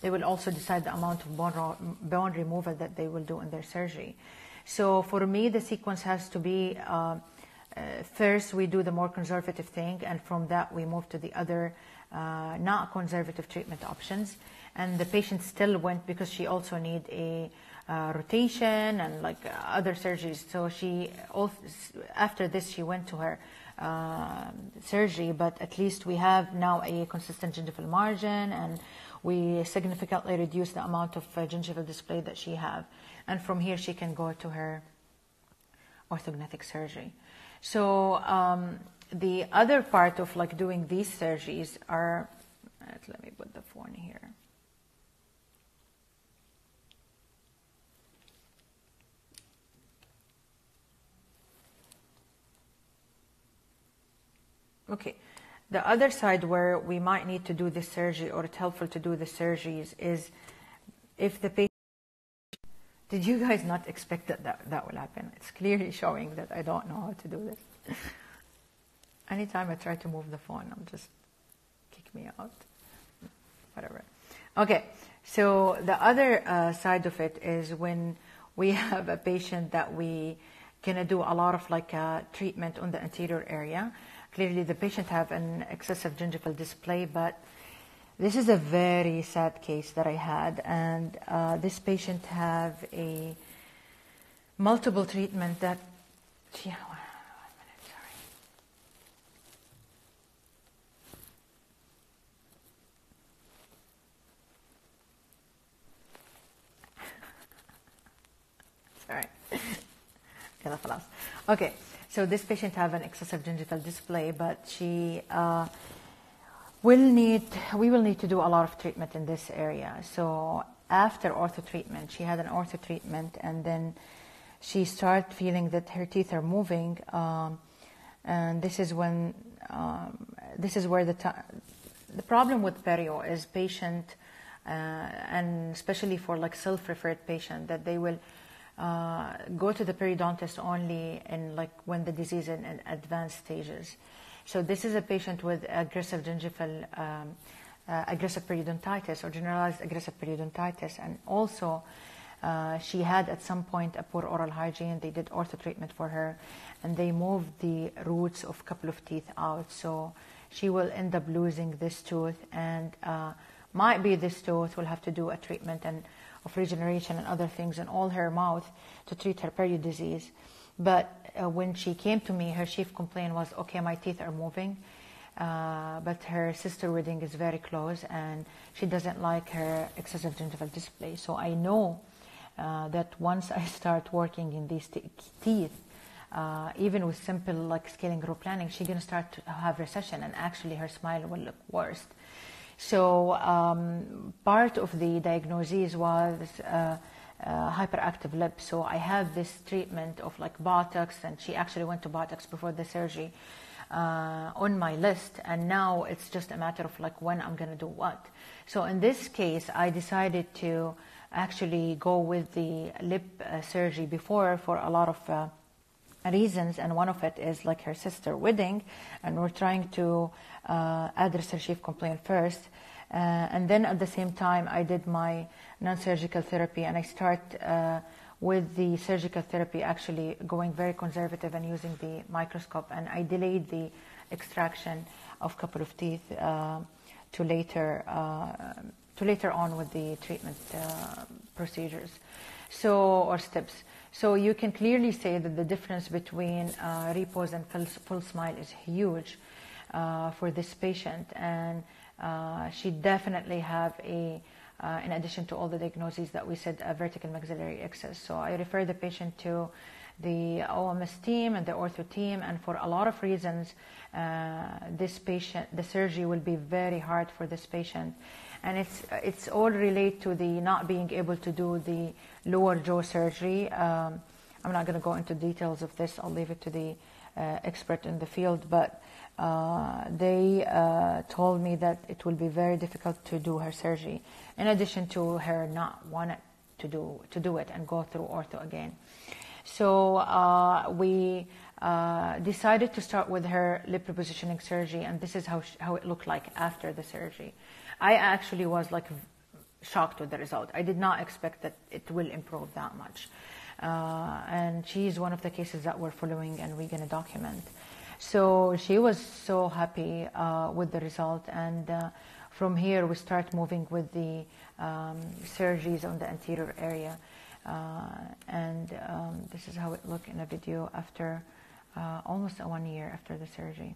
they will also decide the amount of bone, bone removal that they will do in their surgery. So for me, the sequence has to be, uh, uh, first we do the more conservative thing, and from that we move to the other uh, not conservative treatment options. And the patient still went, because she also need a uh, rotation and like other surgeries. So she, after this, she went to her uh, surgery, but at least we have now a consistent gingival margin, and we significantly reduce the amount of uh, gingival display that she have. And from here, she can go to her orthognathic surgery. So um, the other part of like doing these surgeries are, let me put the phone here. Okay, the other side where we might need to do this surgery, or it's helpful to do the surgeries, is if the patient. Did you guys not expect that, that that will happen? It's clearly showing that I don't know how to do this. Anytime I try to move the phone, I'm just kick me out. Whatever. Okay, so the other uh, side of it is when we have a patient that we gonna do a lot of like uh, treatment on the anterior area. Clearly, the patient have an excessive gingival display, but this is a very sad case that I had, and uh, this patient have a multiple treatment that, yeah, one, one minute, sorry. Sorry. Okay, so this patient have an excessive gingival display, but she, uh, We'll need, we will need to do a lot of treatment in this area. So after ortho treatment, she had an ortho treatment, and then she started feeling that her teeth are moving. Um, and this is when, um, this is where the, the problem with perio is patient, uh, and especially for like self-referred patient, that they will uh, go to the periodontist only in like when the disease is in, in advanced stages. So this is a patient with aggressive gingival, um, uh, aggressive periodontitis or generalized aggressive periodontitis, and also uh, she had at some point a poor oral hygiene. They did ortho treatment for her, and they moved the roots of a couple of teeth out. So she will end up losing this tooth, and uh, might be this tooth will have to do a treatment and of regeneration and other things in all her mouth to treat her period disease. But uh, when she came to me, her chief complaint was, okay, my teeth are moving, uh, but her sister wedding is very close and she doesn't like her excessive gingival display. So I know uh, that once I start working in these te teeth, Uh, even with simple like scaling root planning, she's going to start to have recession, and actually her smile will look worse. So um, part of the diagnosis was uh, uh, hyperactive lips. So I have this treatment of like Botox, and she actually went to Botox before the surgery uh, on my list, and now it's just a matter of like when I'm going to do what. So in this case, I decided to actually go with the lip uh, surgery before for a lot of uh, reasons, and one of it is like her sister wedding, and we're trying to uh, address her chief complaint first, uh, and then at the same time I did my non-surgical therapy, and I start uh, with the surgical therapy actually going very conservative and using the microscope, and I delayed the extraction of a couple of teeth uh, to later uh, to later on with the treatment uh, procedures so or steps. So you can clearly say that the difference between uh, repose and full, full smile is huge uh, for this patient, and uh, she definitely have a, uh, in addition to all the diagnoses that we said, a vertical maxillary excess. So I refer the patient to the O M S team and the ortho team, and for a lot of reasons, uh, this patient, the surgery will be very hard for this patient. And it's, it's all related to the not being able to do the lower jaw surgery. Um, I'm not going to go into details of this. I'll leave it to the uh, expert in the field. But uh, they uh, told me that it will be very difficult to do her surgery, in addition to her not wanting to do, to do it and go through ortho again. So uh, we uh, decided to start with her lip repositioning surgery, and this is how, she, how it looked like after the surgery. I actually was like shocked with the result. I did not expect that it will improve that much. Uh, and she's one of the cases that we're following and we're going to document. So she was so happy uh, with the result. And uh, from here, we start moving with the um, surgeries on the anterior area. Uh, and um, this is how it looked in a video after uh, almost one year after the surgery.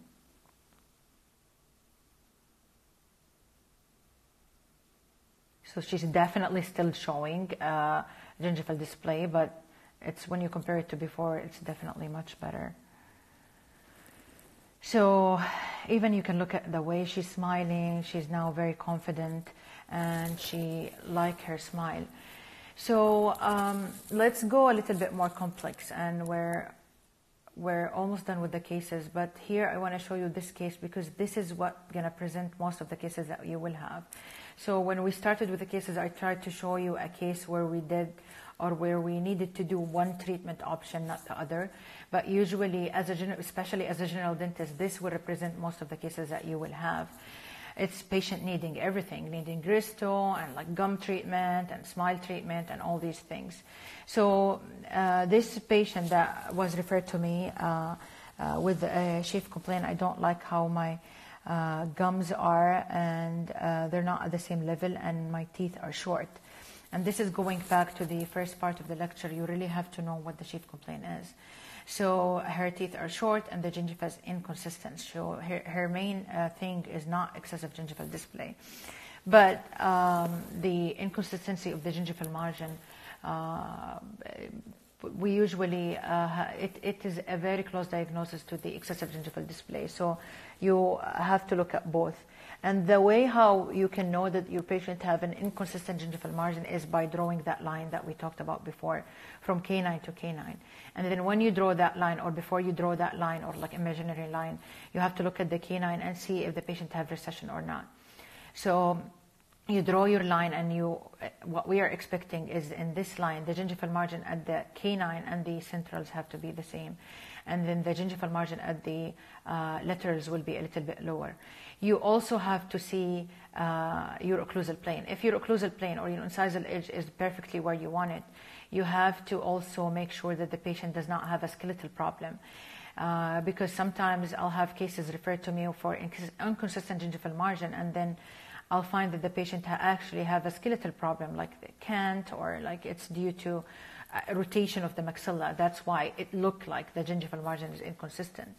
So she's definitely still showing uh, gingival display, but it's when you compare it to before, it's definitely much better. So even you can look at the way she's smiling. She's now very confident, and she likes her smile. So um, let's go a little bit more complex, and we're, we're almost done with the cases. But here I want to show you this case, because this is what's going to present most of the cases that you will have. So when we started with the cases, I tried to show you a case where we did or where we needed to do one treatment option, not the other. But usually, as a general, especially as a general dentist, this will represent most of the cases that you will have. It's patient needing everything, needing resto and like gum treatment and smile treatment and all these things. So uh, this patient that was referred to me uh, uh, with a chief complaint, I don't like how my Uh, gums are, and uh, they're not at the same level, and my teeth are short. And this is going back to the first part of the lecture. You really have to know what the chief complaint is. So her teeth are short, and the gingiva is inconsistent. So her, her main uh, thing is not excessive gingival display, but um, the inconsistency of the gingival margin. Uh, we usually, uh, it, it is a very close diagnosis to the excessive gingival display. So you have to look at both. And the way how you can know that your patient have an inconsistent gingival margin is by drawing that line that we talked about before, from canine to canine. And then when you draw that line, or before you draw that line, or like imaginary line, you have to look at the canine and see if the patient have recession or not. So you draw your line, and you what we are expecting is in this line, the gingival margin at the canine and the centrals have to be the same, and then the gingival margin at the uh, laterals will be a little bit lower. You also have to see uh, your occlusal plane. If your occlusal plane or your incisal edge is perfectly where you want it, you have to also make sure that the patient does not have a skeletal problem. Uh, because sometimes I'll have cases referred to me for inconsistent gingival margin, and then I'll find that the patient ha actually have a skeletal problem, like the cant, or like it's due to a rotation of the maxilla. That's why it looked like the gingival margin is inconsistent.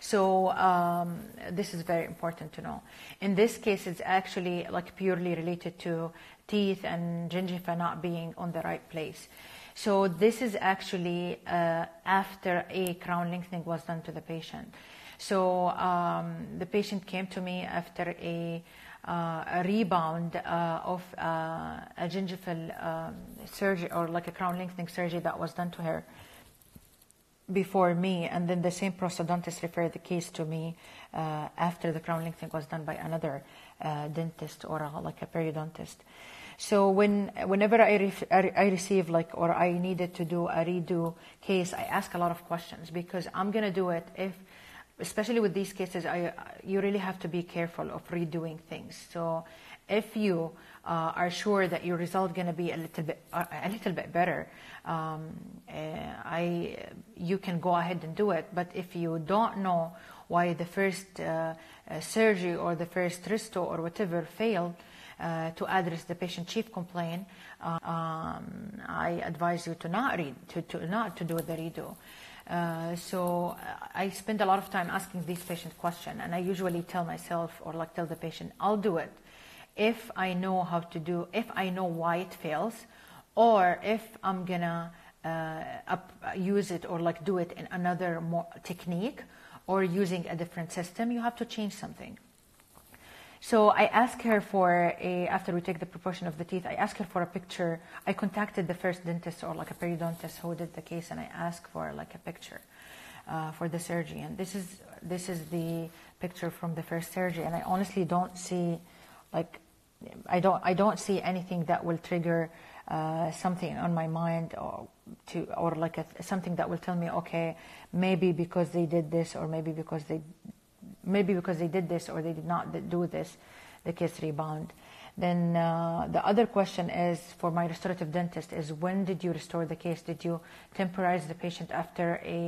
So um, this is very important to know. In this case, it's actually like purely related to teeth and gingiva not being on the right place. So this is actually uh, after a crown lengthening was done to the patient. So um, the patient came to me after a, uh, a rebound uh, of uh, a gingival um, surgery, or like a crown lengthening surgery that was done to her before me, and then the same prostodontist referred the case to me uh, after the crown lengthening was done by another uh, dentist, or a, like a periodontist. So when, whenever I, ref, I, I receive like, or I needed to do a redo case, I ask a lot of questions, because I'm going to do it if, especially with these cases, I, you really have to be careful of redoing things. So if you uh, are sure that your result is going to be a little bit, uh, a little bit better, um, I, you can go ahead and do it. But if you don't know why the first uh, surgery or the first resto or whatever failed, Uh, to address the patient chief complaint, uh, um, I advise you to not read, to, to not to do the redo. Uh, so I spend a lot of time asking these patient questions, and I usually tell myself, or like tell the patient, I'll do it if I know how to do, if I know why it fails, or if I'm gonna uh, up, use it, or like do it in another more technique, or using a different system. You have to change something. So I asked her for a, after we take the proportion of the teeth, I asked her for a picture. I contacted the first dentist, or like a periodontist who did the case, and I asked for like a picture uh, for the surgery. And this is, this is the picture from the first surgery. And I honestly don't see, like, I don't, I don't see anything that will trigger uh, something on my mind, or to, or like a, something that will tell me, okay, maybe because they did this, or maybe because they Maybe because they did this or they did not do this, the case rebound. Then uh, the other question is for my restorative dentist is, when did you restore the case? Did you temporize the patient after a,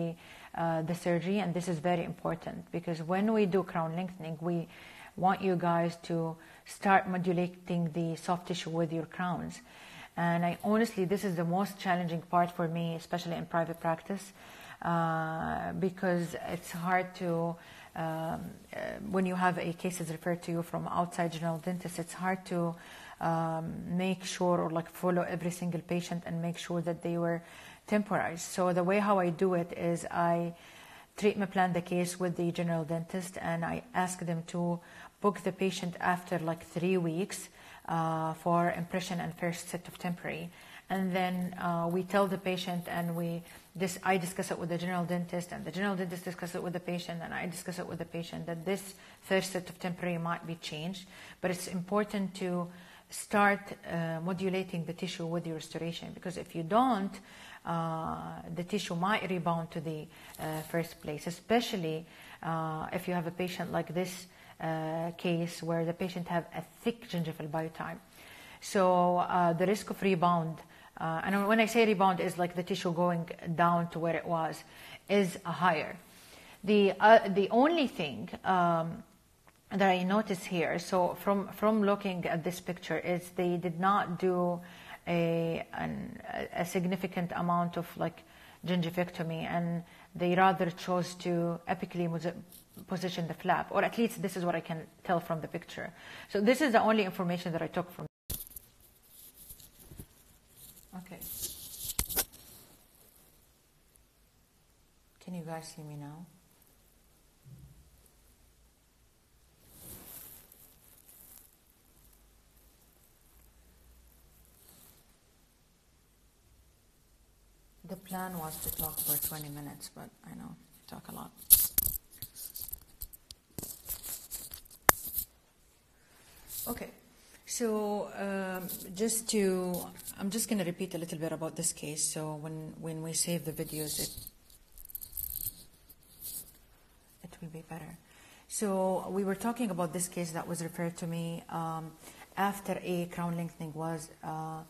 uh, the surgery? And this is very important, because when we do crown lengthening, we want you guys to start modulating the soft tissue with your crowns. And I honestly, this is the most challenging part for me, especially in private practice, uh, because it's hard to... Um, uh, when you have a case that's referred to you from outside general dentists, it's hard to um, make sure, or like follow every single patient and make sure that they were temporized. So the way how I do it is I treatment plan the case with the general dentist, and I ask them to book the patient after like three weeks uh, for impression and first set of temporary. And then uh, we tell the patient, and we this I discuss it with the general dentist, and the general dentist discusses it with the patient, and I discuss it with the patient that this first set of temporary might be changed, but it's important to start uh, modulating the tissue with your restoration, because if you don't, uh, the tissue might rebound to the uh, first place, especially uh, if you have a patient like this uh, case where the patient have a thick gingival biotype. So uh, the risk of rebound, Uh, and when I say rebound, is like the tissue going down to where it was, is higher. The uh, the only thing um, that I notice here, so from from looking at this picture, is they did not do a an, a significant amount of like gingivectomy, and they rather chose to epically position the flap, or at least this is what I can tell from the picture. So this is the only information that I took from. Okay. Can you guys see me now? The plan was to talk for twenty minutes, but I know I talk a lot. Okay. So um, just to, I'm just going to repeat a little bit about this case. So when, when we save the videos, it, it will be better. So we were talking about this case that was referred to me um, after a crown lengthening was uh, uh,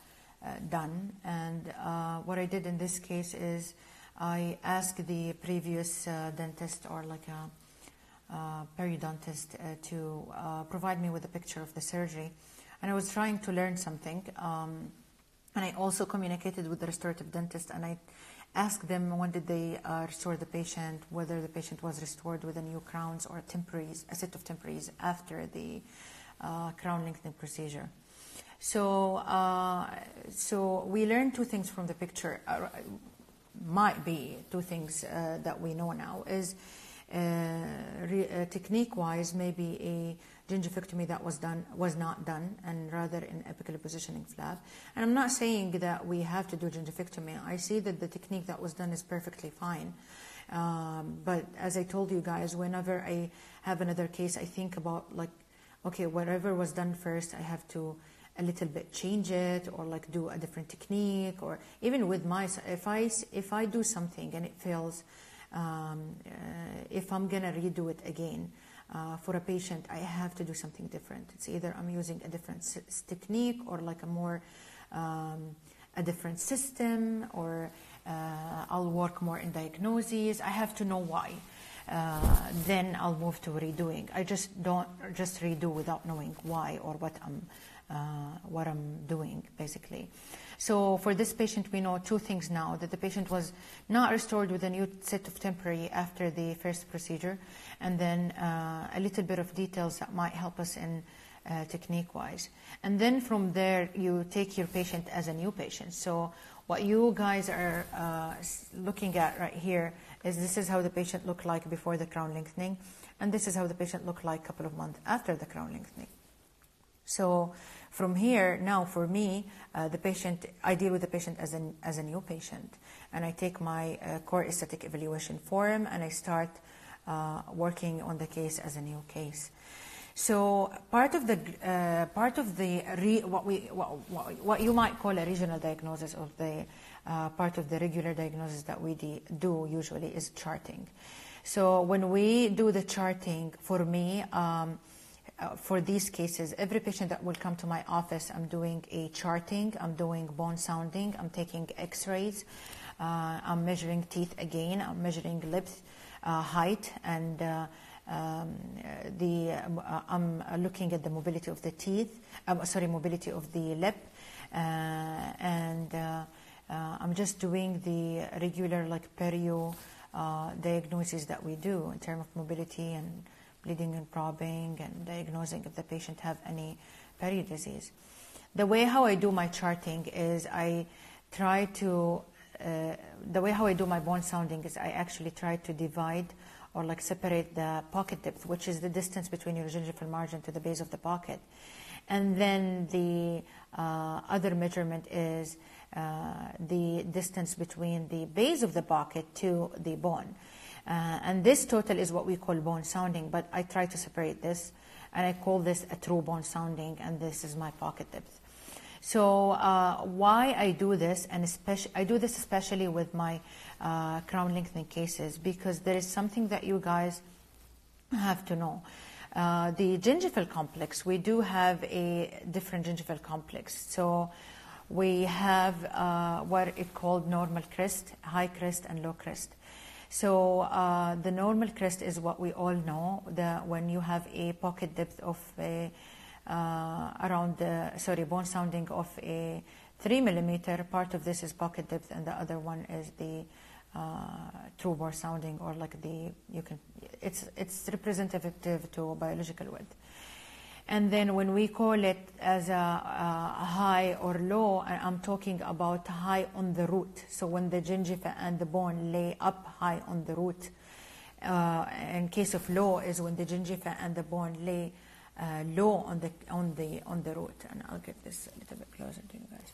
done. And uh, what I did in this case is I asked the previous uh, dentist or like a uh, periodontist uh, to uh, provide me with a picture of the surgery. And I was trying to learn something, um, and I also communicated with the restorative dentist, and I asked them when did they uh, restore the patient, whether the patient was restored with a new crowns or temporaries, a set of temporaries after the uh, crown lengthening procedure. So, uh, so we learned two things from the picture. Uh, might be two things uh, that we know now is uh, re uh, technique-wise, maybe a gingivectomy that was done was not done, and rather an apical positioning flap. And I'm not saying that we have to do gingivectomy. I see that the technique that was done is perfectly fine. Um, but as I told you guys, whenever I have another case, I think about like, okay, whatever was done first, I have to a little bit change it, or like do a different technique, or even with my, if I if I do something and it fails, um, uh, if I'm gonna redo it again. Uh, for a patient, I have to do something different. It's either I'm using a different s technique, or like a more um, a different system, or uh, I'll work more in diagnoses. I have to know why. Uh, then I'll move to redoing. I just don't just redo without knowing why or what I'm uh, what I'm doing basically. So for this patient, we know two things now, that the patient was not restored with a new set of temporary after the first procedure, and then uh, a little bit of details that might help us in uh, technique-wise. And then from there, you take your patient as a new patient. So what you guys are uh, looking at right here is this is how the patient looked like before the crown lengthening, and this is how the patient looked like a couple of months after the crown lengthening. So from here, now for me, uh, the patient, I deal with the patient as, an, as a new patient. And I take my uh, core aesthetic evaluation form, and I start uh, working on the case as a new case. So part of the, uh, part of the re what, we, what, what, what you might call a regional diagnosis, or the uh, part of the regular diagnosis that we do usually is charting. So when we do the charting, for me, um, Uh, for these cases, every patient that will come to my office, I'm doing a charting, I'm doing bone sounding, I'm taking x-rays, uh, I'm measuring teeth again, I'm measuring lip uh, height, and uh, um, the, uh, I'm looking at the mobility of the teeth, uh, sorry, mobility of the lip, uh, and uh, uh, I'm just doing the regular like perio uh, diagnoses that we do in terms of mobility and bleeding and probing and diagnosing if the patient have any period disease. The way how I do my charting is I try to, uh, the way how I do my bone sounding is I actually try to divide or like separate the pocket depth, which is the distance between your gingival margin to the base of the pocket. And then the uh, other measurement is uh, the distance between the base of the pocket to the bone. Uh, and this total is what we call bone sounding, but I try to separate this, and I call this a true bone sounding, and this is my pocket depth. So uh, why I do this, and especially I do this especially with my uh, crown lengthening cases, because there is something that you guys have to know. Uh, the gingival complex, we do have a different gingival complex. So we have uh, what it called normal crest, high crest, and low crest. So uh, the normal crest is what we all know, that when you have a pocket depth of a, uh, around, the, sorry, bone sounding of a three millimeter, part of this is pocket depth, and the other one is the uh, true bore sounding, or like the, you can, it's, it's representative to biological width. And then when we call it as a, a high or low, I'm talking about high on the root. So when the gingiva and the bone lay up high on the root. Uh, in case of low is when the gingiva and the bone lay uh, low on the, on, the, on the root. And I'll get this a little bit closer to you guys.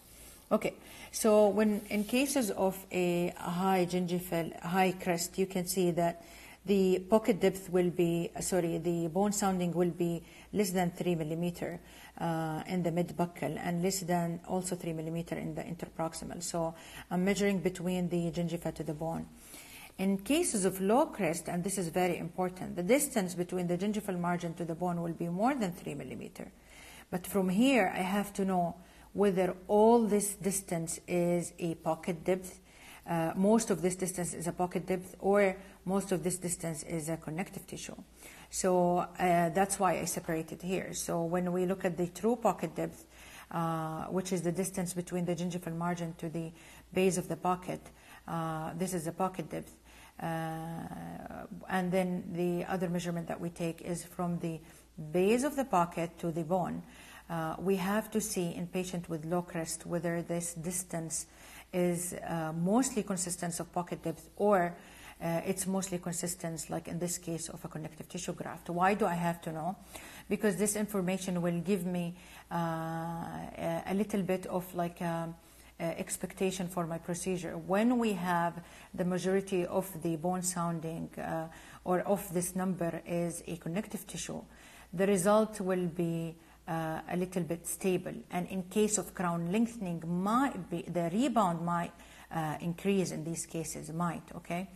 Okay, so when in cases of a high gingival, high crest, you can see that the pocket depth will be, uh, sorry, the bone sounding will be less than three millimeter uh, in the mid buccal and less than also three millimeter in the interproximal. So I'm measuring between the gingiva to the bone. In cases of low crest, and this is very important, the distance between the gingival margin to the bone will be more than three millimeter. But from here, I have to know whether all this distance is a pocket depth, uh, most of this distance is a pocket depth, or most of this distance is a connective tissue. So uh, that's why I separated here. So when we look at the true pocket depth, uh, which is the distance between the gingival margin to the base of the pocket, uh, this is the pocket depth. Uh, and then the other measurement that we take is from the base of the pocket to the bone. Uh, we have to see in patients with low crest whether this distance is uh, mostly consistent of pocket depth or uh, it's mostly consistent, like in this case, of a connective tissue graft. Why do I have to know? Because this information will give me uh, a little bit of like a, a expectation for my procedure. When we have the majority of the bone sounding uh, or of this number is a connective tissue, the result will be Uh, a little bit stable, and in case of crown lengthening, might be the rebound might uh, increase in these cases, might okay.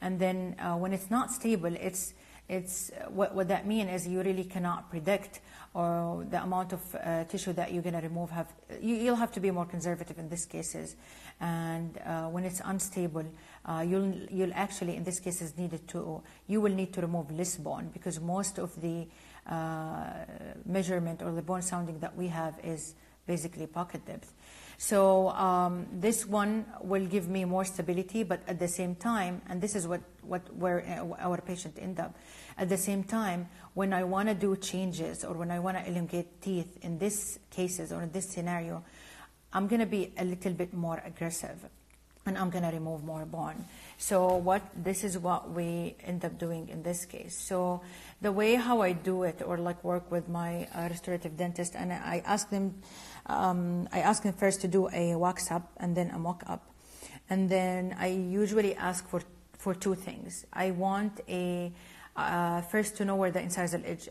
And then uh, when it's not stable, it's it's what what that means is you really cannot predict or the amount of uh, tissue that you're going to remove. Have you, you'll have to be more conservative in these cases, and uh, when it's unstable, uh, you'll you'll actually in these cases needed to you will need to remove less bone because most of the Uh, measurement or the bone sounding that we have is basically pocket depth. So um, this one will give me more stability, but at the same time, and this is what, what where our patient end up, at the same time, when I want to do changes or when I want to elongate teeth in these cases or in this scenario, I'm going to be a little bit more aggressive and I'm going to remove more bone. So what this is what we end up doing in this case. So the way how I do it or like work with my uh, restorative dentist, and I ask them, um, I ask them first to do a wax up and then a mock up, and then I usually ask for for two things. I want a uh, first to know where the incisal edge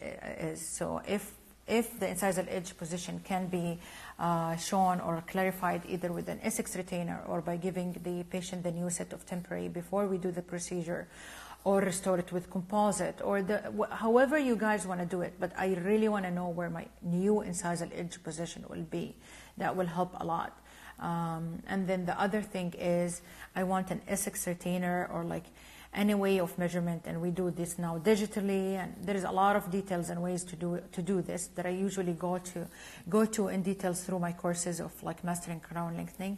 is. So if if the incisal edge position can be uh, shown or clarified either with an Essex retainer or by giving the patient the new set of temporary before we do the procedure, or restore it with composite, or the, however you guys want to do it. But I really want to know where my new incisal edge position will be. That will help a lot. Um, and then the other thing is I want an Essex retainer or like any way of measurement, and we do this now digitally, and there is a lot of details and ways to do to do this that I usually go to go to in details through my courses of like mastering crown lengthening.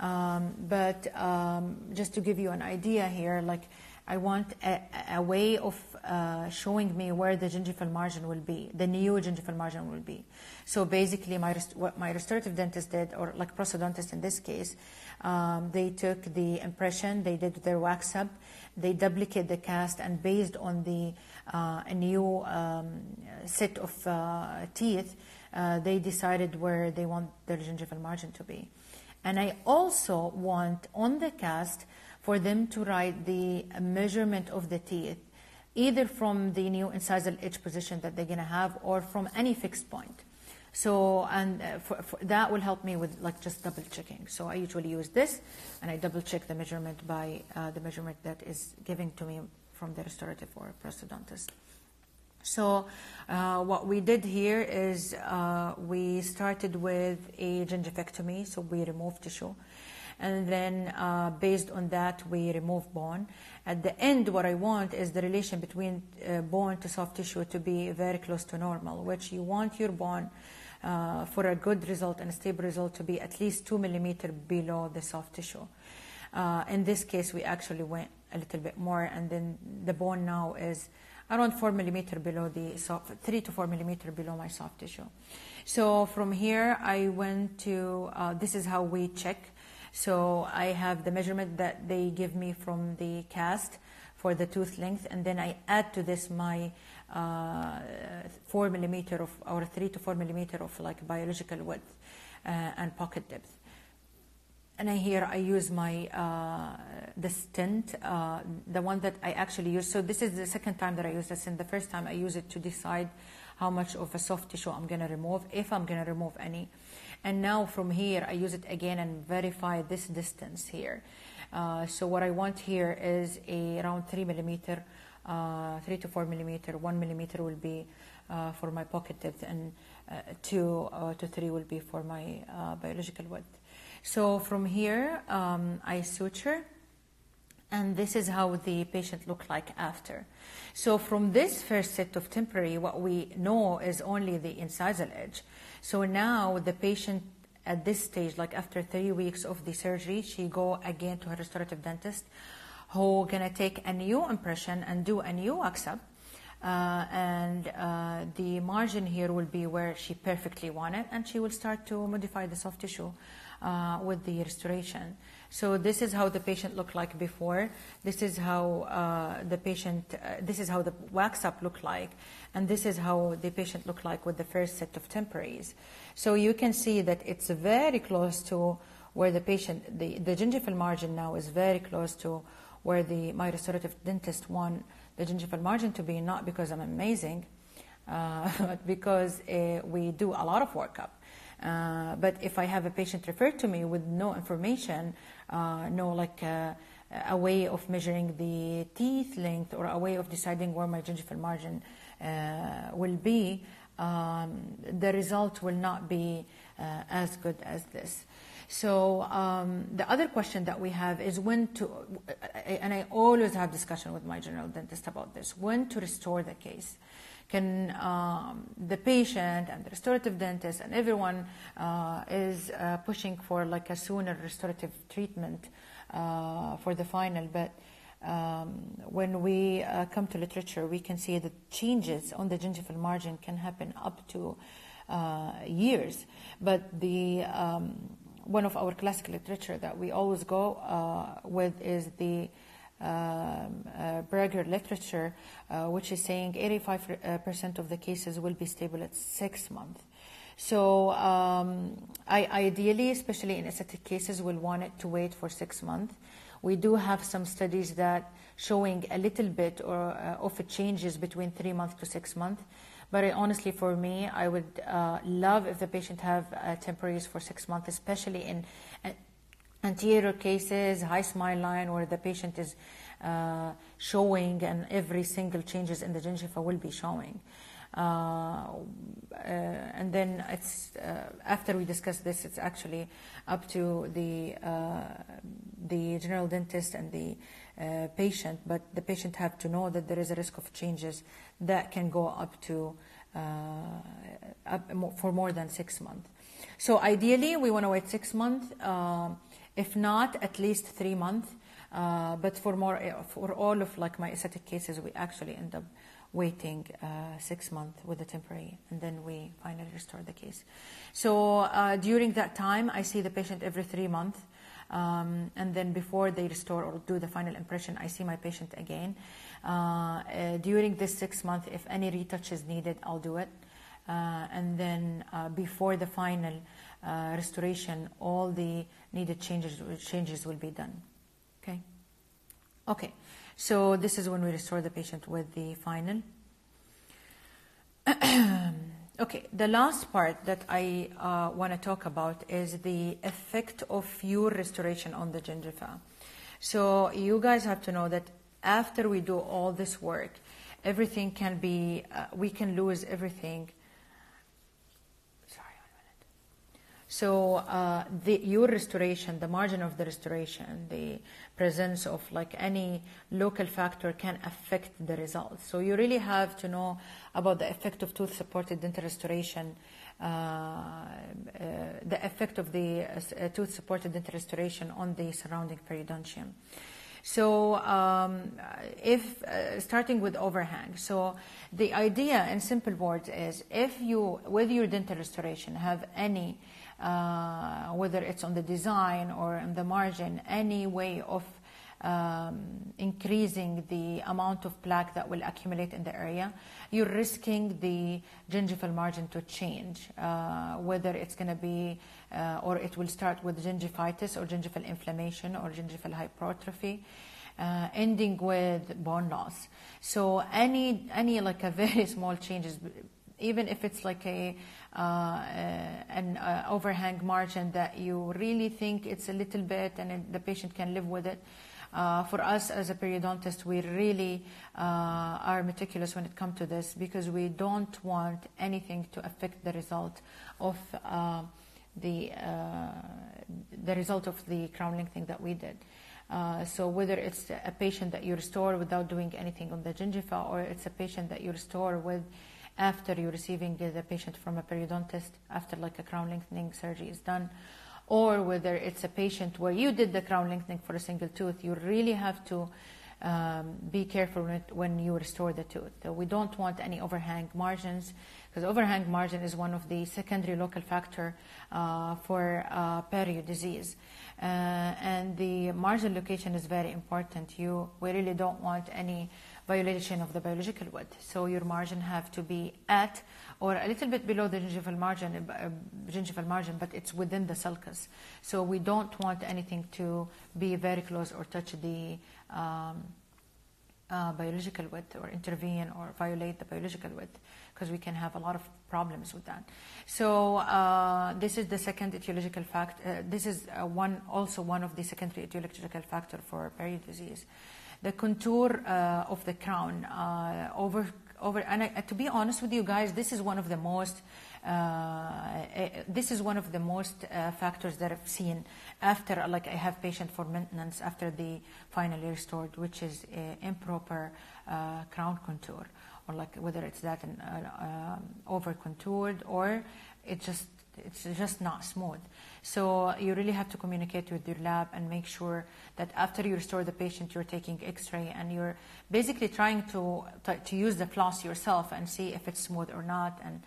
Um, but um, just to give you an idea here, like I want a, a way of uh, showing me where the gingival margin will be, the new gingival margin will be. So basically, my what my restorative dentist did, or like prosthodontist in this case, um, they took the impression, they did their wax up, they duplicate the cast, and based on the uh, a new um, set of uh, teeth, uh, they decided where they want their gingival margin to be. And I also want on the cast for them to write the measurement of the teeth, either from the new incisal edge position that they're gonna have or from any fixed point. So, and uh, for, for, that will help me with like just double checking. So I usually use this and I double check the measurement by uh, the measurement that is given to me from the restorative or prosthodontist. So uh, what we did here is uh, we started with a gingivectomy, so we removed tissue. And then uh, based on that, we remove bone. At the end, what I want is the relation between uh, bone to soft tissue to be very close to normal, which you want your bone uh, for a good result and a stable result to be at least two millimeter below the soft tissue. Uh, in this case, we actually went a little bit more, and then the bone now is around four millimeter below the soft, three to four millimeter below my soft tissue. So from here, I went to, uh, this is how we check. So I have the measurement that they give me from the cast for the tooth length, and then I add to this my uh, four millimeter of or three to four millimeter of like biological width uh, and pocket depth. And here I use my uh, the stent, uh, the one that I actually use. So this is the second time that I use the stent. The first time I use it to decide how much of a soft tissue I'm going to remove, if I'm going to remove any. And now from here I use it again and verify this distance here. Uh, so what I want here is a around three millimeter, uh, three to four millimeter. One millimeter will be uh, for my pocket depth, and uh, two uh, to three will be for my uh, biological width. So from here, um, I suture, and this is how the patient looked like after. So from this first set of temporary, what we know is only the incisal edge. So now the patient at this stage, like after three weeks of the surgery, she go again to her restorative dentist, who gonna take a new impression and do a new exam. Uh, and uh, the margin here will be where she perfectly wanted, and she will start to modify the soft tissue uh, with the restoration. So this is how the patient looked like before. This is how uh, the patient, uh, this is how the wax up looked like, and this is how the patient looked like with the first set of temporaries. So you can see that it's very close to where the patient, the, the gingival margin now is very close to where the my restorative dentist won the gingival margin to be, not because I'm amazing, uh, but because uh, we do a lot of workup. Uh, but if I have a patient referred to me with no information, uh, no like uh, a way of measuring the teeth length or a way of deciding where my gingival margin uh, will be, um, the result will not be uh, as good as this. So um, the other question that we have is when to, and I always have discussion with my general dentist about this, when to restore the case. Can um, the patient and the restorative dentist and everyone uh, is uh, pushing for like a sooner restorative treatment uh, for the final, but um, when we uh, come to literature, we can see that changes on the gingival margin can happen up to uh, years, but the um, one of our classic literature that we always go uh, with is the um, uh, Berger literature, uh, which is saying eighty-five percent of the cases will be stable at six months. So um, I ideally, especially in aesthetic cases, will want it to wait for six months. We do have some studies that showing a little bit or uh, of it changes between three months to six months. But I, honestly, for me, I would uh, love if the patient have uh, temporaries for six months, especially in uh, anterior cases, high smile line, where the patient is uh, showing and every single changes in the gingiva will be showing. Uh, uh, and then it's uh, after we discuss this, it's actually up to the uh, the general dentist and the uh, patient, but the patient have to know that there is a risk of changes that can go up to uh, up for more than six months. So ideally, we want to wait six months. Uh, if not, at least three months. Uh, but for more for all of like my aesthetic cases, we actually end up waiting uh, six months with the temporary, and then we finally restore the case. So uh, during that time, I see the patient every three months, um, and then before they restore or do the final impression, I see my patient again. Uh, uh, during this six months, if any retouch is needed, I'll do it. Uh, and then uh, before the final uh, restoration, all the needed changes, changes will be done. Okay? Okay. So this is when we restore the patient with the final. Okay, the last part that I uh, want to talk about is the effect of your restoration on the gingiva. So you guys have to know that after we do all this work, everything can be, uh, we can lose everything. So uh, the, your restoration, the margin of the restoration, the presence of like any local factor can affect the results. So you really have to know about the effect of tooth-supported dental restoration, uh, uh, the effect of the uh, tooth-supported dental restoration on the surrounding periodontium. So um, if, uh, starting with overhang, so the idea in simple words is if you, with your dental restoration, have any, uh, whether it's on the design or on the margin, any way of uh, um, increasing the amount of plaque that will accumulate in the area, you're risking the gingival margin to change, uh, whether it's going to be uh, or it will start with gingivitis or gingival inflammation or gingival hypertrophy, Uh, ending with bone loss. So any any like a very small changes, even if it's like a uh, an uh, overhang margin that you really think it's a little bit and it, the patient can live with it. Uh, for us as a periodontist, we really uh, are meticulous when it comes to this, because we don't want anything to affect the result of uh, the uh, the result of the crown lengthening that we did. Uh, so whether it's a patient that you restore without doing anything on the gingiva, or it's a patient that you restore with after you're receiving the patient from a periodontist after like a crown lengthening surgery is done, or whether it's a patient where you did the crown lengthening for a single tooth, you really have to um, be careful when, it, when you restore the tooth. So we don't want any overhang margins, because overhang margin is one of the secondary local factor uh, for uh, perio disease. Uh, and the margin location is very important. You, we really don't want any violation of the biological width. So your margin have to be at or a little bit below the gingival margin, uh, gingival margin, but it's within the sulcus. So we don't want anything to be very close or touch the um, uh, biological width or intervene or violate the biological width, because we can have a lot of problems with that. So uh, this is the second etiological fact. Uh, this is uh, one also one of the secondary etiological factor for perio disease. The contour uh, of the crown uh, over over. And I, to be honest with you guys, this is one of the most uh, this is one of the most uh, factors that I've seen after like I have patient for maintenance after the finally restored, which is uh, improper uh, crown contour. Or like whether it's that an uh, uh, over contoured, or it just it's just not smooth. So you really have to communicate with your lab and make sure that after you restore the patient, you're taking X-ray and you're basically trying to to use the floss yourself and see if it's smooth or not, and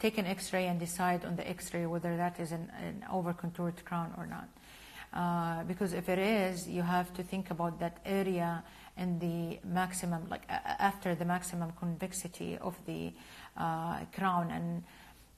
take an X-ray and decide on the X-ray whether that is an, an over contoured crown or not. Uh, because if it is, you have to think about that area and the maximum, like after the maximum convexity of the uh, crown, and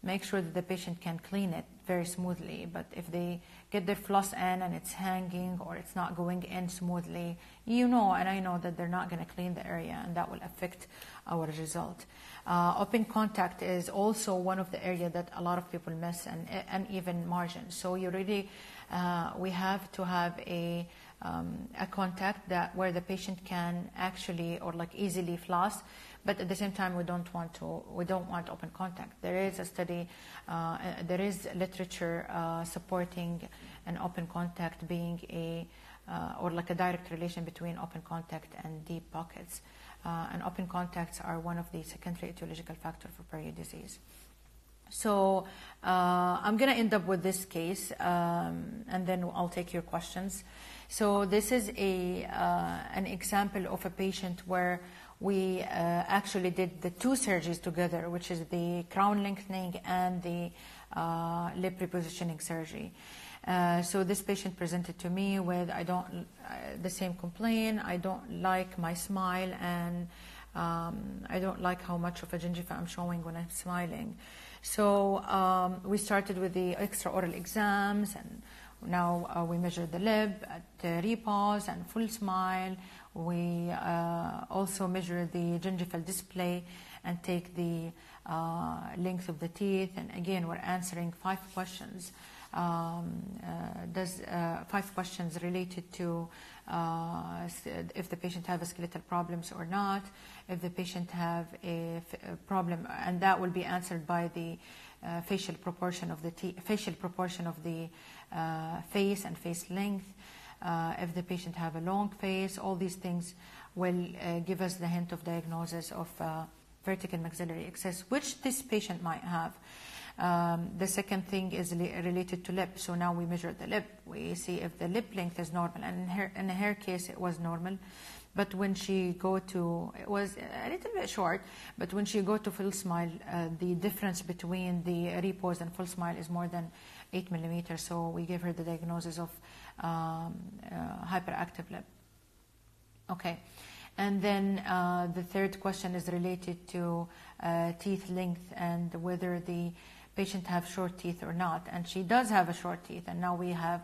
make sure that the patient can clean it very smoothly. But if they get their floss in and it's hanging or it's not going in smoothly, you know, and I know that they're not going to clean the area, and that will affect our result. Uh, open contact is also one of the areas that a lot of people miss, and uneven margin. So you really, uh, we have to have a Um, a contact that where the patient can actually or like easily floss, but at the same time we don't want to we don't want open contact. There is a study, uh, there is literature uh, supporting an open contact being a uh, or like a direct relation between open contact and deep pockets. Uh, and open contacts are one of the secondary etiological factors for perio disease. So uh, I'm going to end up with this case, um, and then I'll take your questions. So this is a uh, an example of a patient where we uh, actually did the two surgeries together, which is the crown lengthening and the uh, lip repositioning surgery. Uh, so this patient presented to me with I don't uh, the same complaint. I don't like my smile, and um, I don't like how much of a gingiva I'm showing when I'm smiling. So um, we started with the extra oral exams, and now uh, we measured the lip at uh, repose and full smile. We uh, also measure the gingival display and take the uh, length of the teeth. And again, we're answering five questions. Um, uh, does uh, five questions related to uh, if the patient have a skeletal problems or not, if the patient have a, a problem, and that will be answered by the uh, facial proportion of the te facial proportion of the uh, face and face length. Uh, if the patient have a long face, all these things will uh, give us the hint of diagnosis of uh, vertical maxillary excess, which this patient might have. Um, the second thing is related to lip. So now we measure the lip. We see if the lip length is normal. And in her, in her case, it was normal. But when she go to, it was a little bit short, but when she go to full smile, uh, the difference between the repose and full smile is more than eight millimeters. So we give her the diagnosis of um, uh, hyperactive lip. Okay. And then uh, the third question is related to uh, teeth length and whether the patient have short teeth or not. And she does have a short teeth, and now we have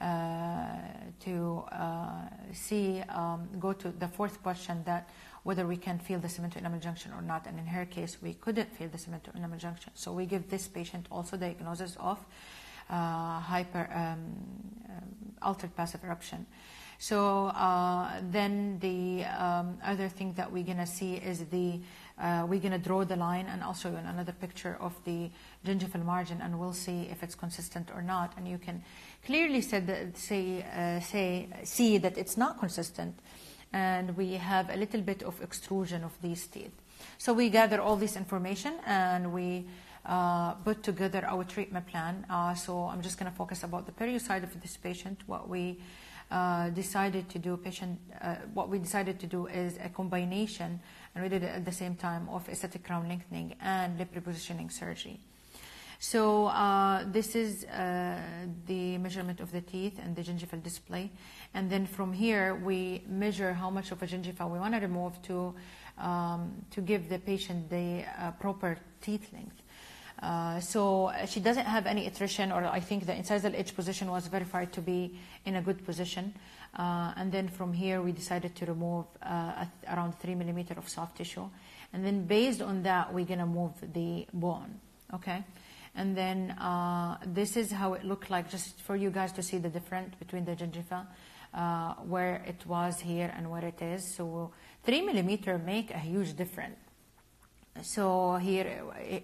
uh, to uh, see, um, go to the fourth question, that whether we can feel the cemento-enamel junction or not. And in her case, we couldn't feel the cemento-enamel junction. So we give this patient also diagnosis of uh, hyper um, altered passive eruption. So uh, then the um, other thing that we're going to see is the, uh, we're going to draw the line, and also in another picture of the gingival margin, and we'll see if it's consistent or not. And you can clearly said that, say, uh, say, see that it's not consistent, and we have a little bit of extrusion of these teeth. So we gather all this information, and we Uh, put together our treatment plan. Uh, so I'm just going to focus about the perio side of this patient. What we uh, decided to do, patient, uh, what we decided to do is a combination, and we did it at the same time, of aesthetic crown lengthening and lip repositioning surgery. So uh, this is uh, the measurement of the teeth and the gingival display, and then from here we measure how much of a gingiva we want to remove to um, to give the patient the uh, proper teeth length. Uh, so she doesn't have any attrition, or I think the incisal edge position was verified to be in a good position. Uh, and then from here we decided to remove uh, around three millimeter of soft tissue, and then based on that we're gonna move the bone. Okay, and then uh, this is how it looked like, just for you guys to see the difference between the gingiva, uh, where it was here and where it is. So three millimeter make a huge difference. So here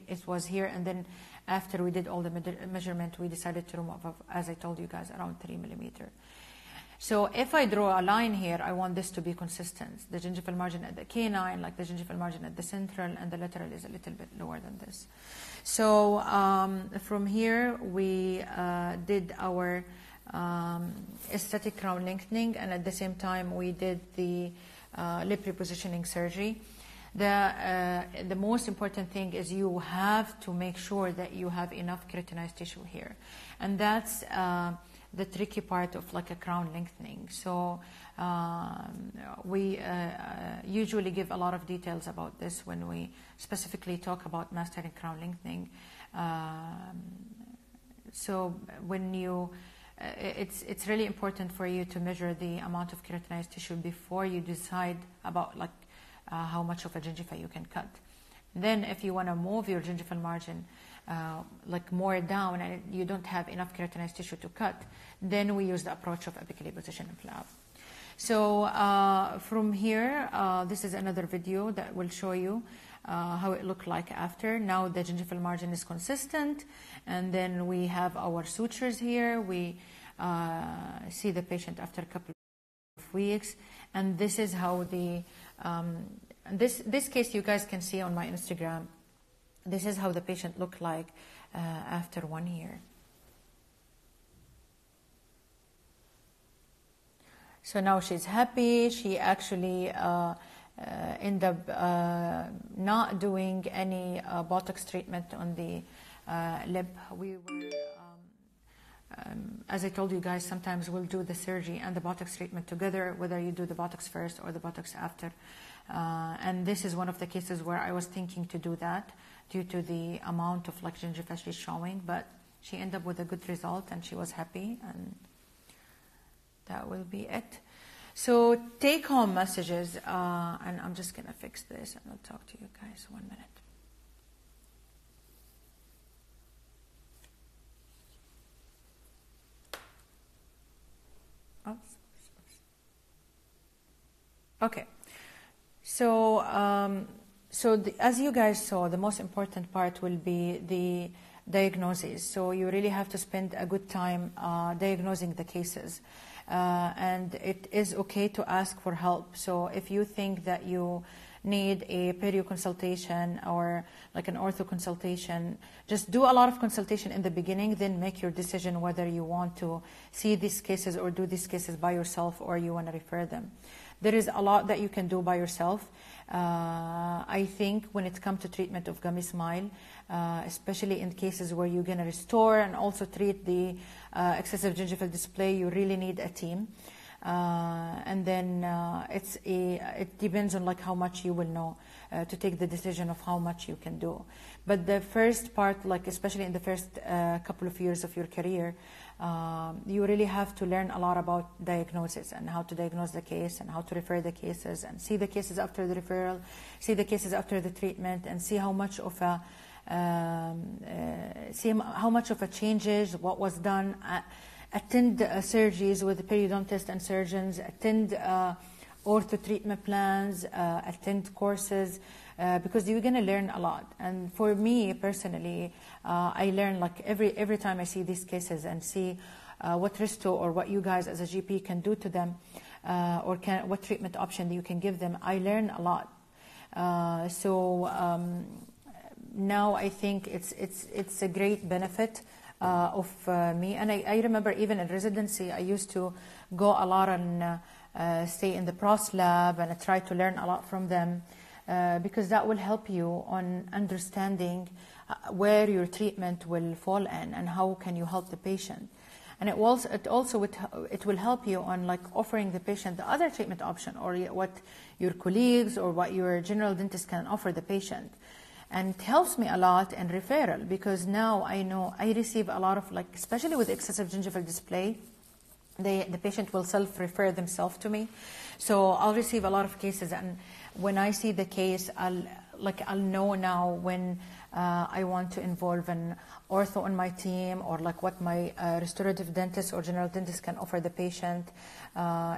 it was here, and then after we did all the measurement, we decided to remove, as I told you guys, around three millimeter. So if I draw a line here, I want this to be consistent. The gingival margin at the canine, like the gingival margin at the central, and the lateral is a little bit lower than this. So um, from here, we uh, did our um, aesthetic crown lengthening, and at the same time, we did the uh, lip repositioning surgery. The, uh, the most important thing is you have to make sure that you have enough keratinized tissue here. And that's uh, the tricky part of like a crown lengthening. So uh, we uh, usually give a lot of details about this when we specifically talk about mastering crown lengthening. Um, so when you, uh, it's, it's really important for you to measure the amount of keratinized tissue before you decide about like Uh, how much of a gingiva you can cut. Then if you want to move your gingival margin uh, like more down, and you don't have enough keratinized tissue to cut, then we use the approach of apically position and flap. So uh, from here, uh, this is another video that will show you uh, how it looked like after. Now the gingival margin is consistent, and then we have our sutures here. We uh, see the patient after a couple of weeks, and this is how the Um, this this case you guys can see on my Instagram. This is how the patient looked like uh, after one year. So now she's happy. She actually uh, uh, ended up uh, not doing any uh, Botox treatment on the uh, lip. We were. Um, as I told you guys, sometimes we'll do the surgery and the Botox treatment together, whether you do the Botox first or the Botox after. Uh, and this is one of the cases where I was thinking to do that due to the amount of like gingiva she's showing, but she ended up with a good result and she was happy, and that will be it. So take home messages, uh, and I'm just going to fix this and I'll talk to you guys one minute. Okay, so um, so the, as you guys saw, the most important part will be the diagnosis. So you really have to spend a good time uh, diagnosing the cases, uh, and it is okay to ask for help. So if you think that you need a perio consultation or like an ortho consultation, just do a lot of consultation in the beginning, then make your decision whether you want to see these cases or do these cases by yourself, or you want to refer them. There is a lot that you can do by yourself. Uh, I think when it comes to treatment of gummy smile, uh, especially in cases where you're gonna restore and also treat the uh, excessive gingival display, you really need a team. Uh, and then uh, it's a, it depends on like how much you will know uh, to take the decision of how much you can do. But the first part, like especially in the first uh, couple of years of your career, uh, you really have to learn a lot about diagnosis and how to diagnose the case and how to refer the cases and see the cases after the referral, see the cases after the treatment, and see how much of a um, uh, see how much of a changes, what was done. At, attend uh, surgeries with periodontists and surgeons, attend uh, ortho treatment plans, uh, attend courses, uh, because you're going to learn a lot. And for me personally, uh, I learn like every every time I see these cases and see uh, what resto or what you guys as a G P can do to them, uh, or can, what treatment option you can give them. I learn a lot. Uh, so um, now I think it's it's it's a great benefit Uh, of uh, me. And I, I remember even in residency, I used to go a lot and uh, uh, stay in the PROS lab, and I try to learn a lot from them, uh, because that will help you on understanding where your treatment will fall in and how can you help the patient. And it also, it also it will help you on like offering the patient the other treatment option, or what your colleagues or what your general dentist can offer the patient. And it helps me a lot in referral, because now I know I receive a lot of, like, especially with excessive gingival display, they, the patient will self-refer themselves to me. So I'll receive a lot of cases, and when I see the case, I'll, like, I'll know now when uh, I want to involve an ortho on my team, or like what my uh, restorative dentist or general dentist can offer the patient. Uh,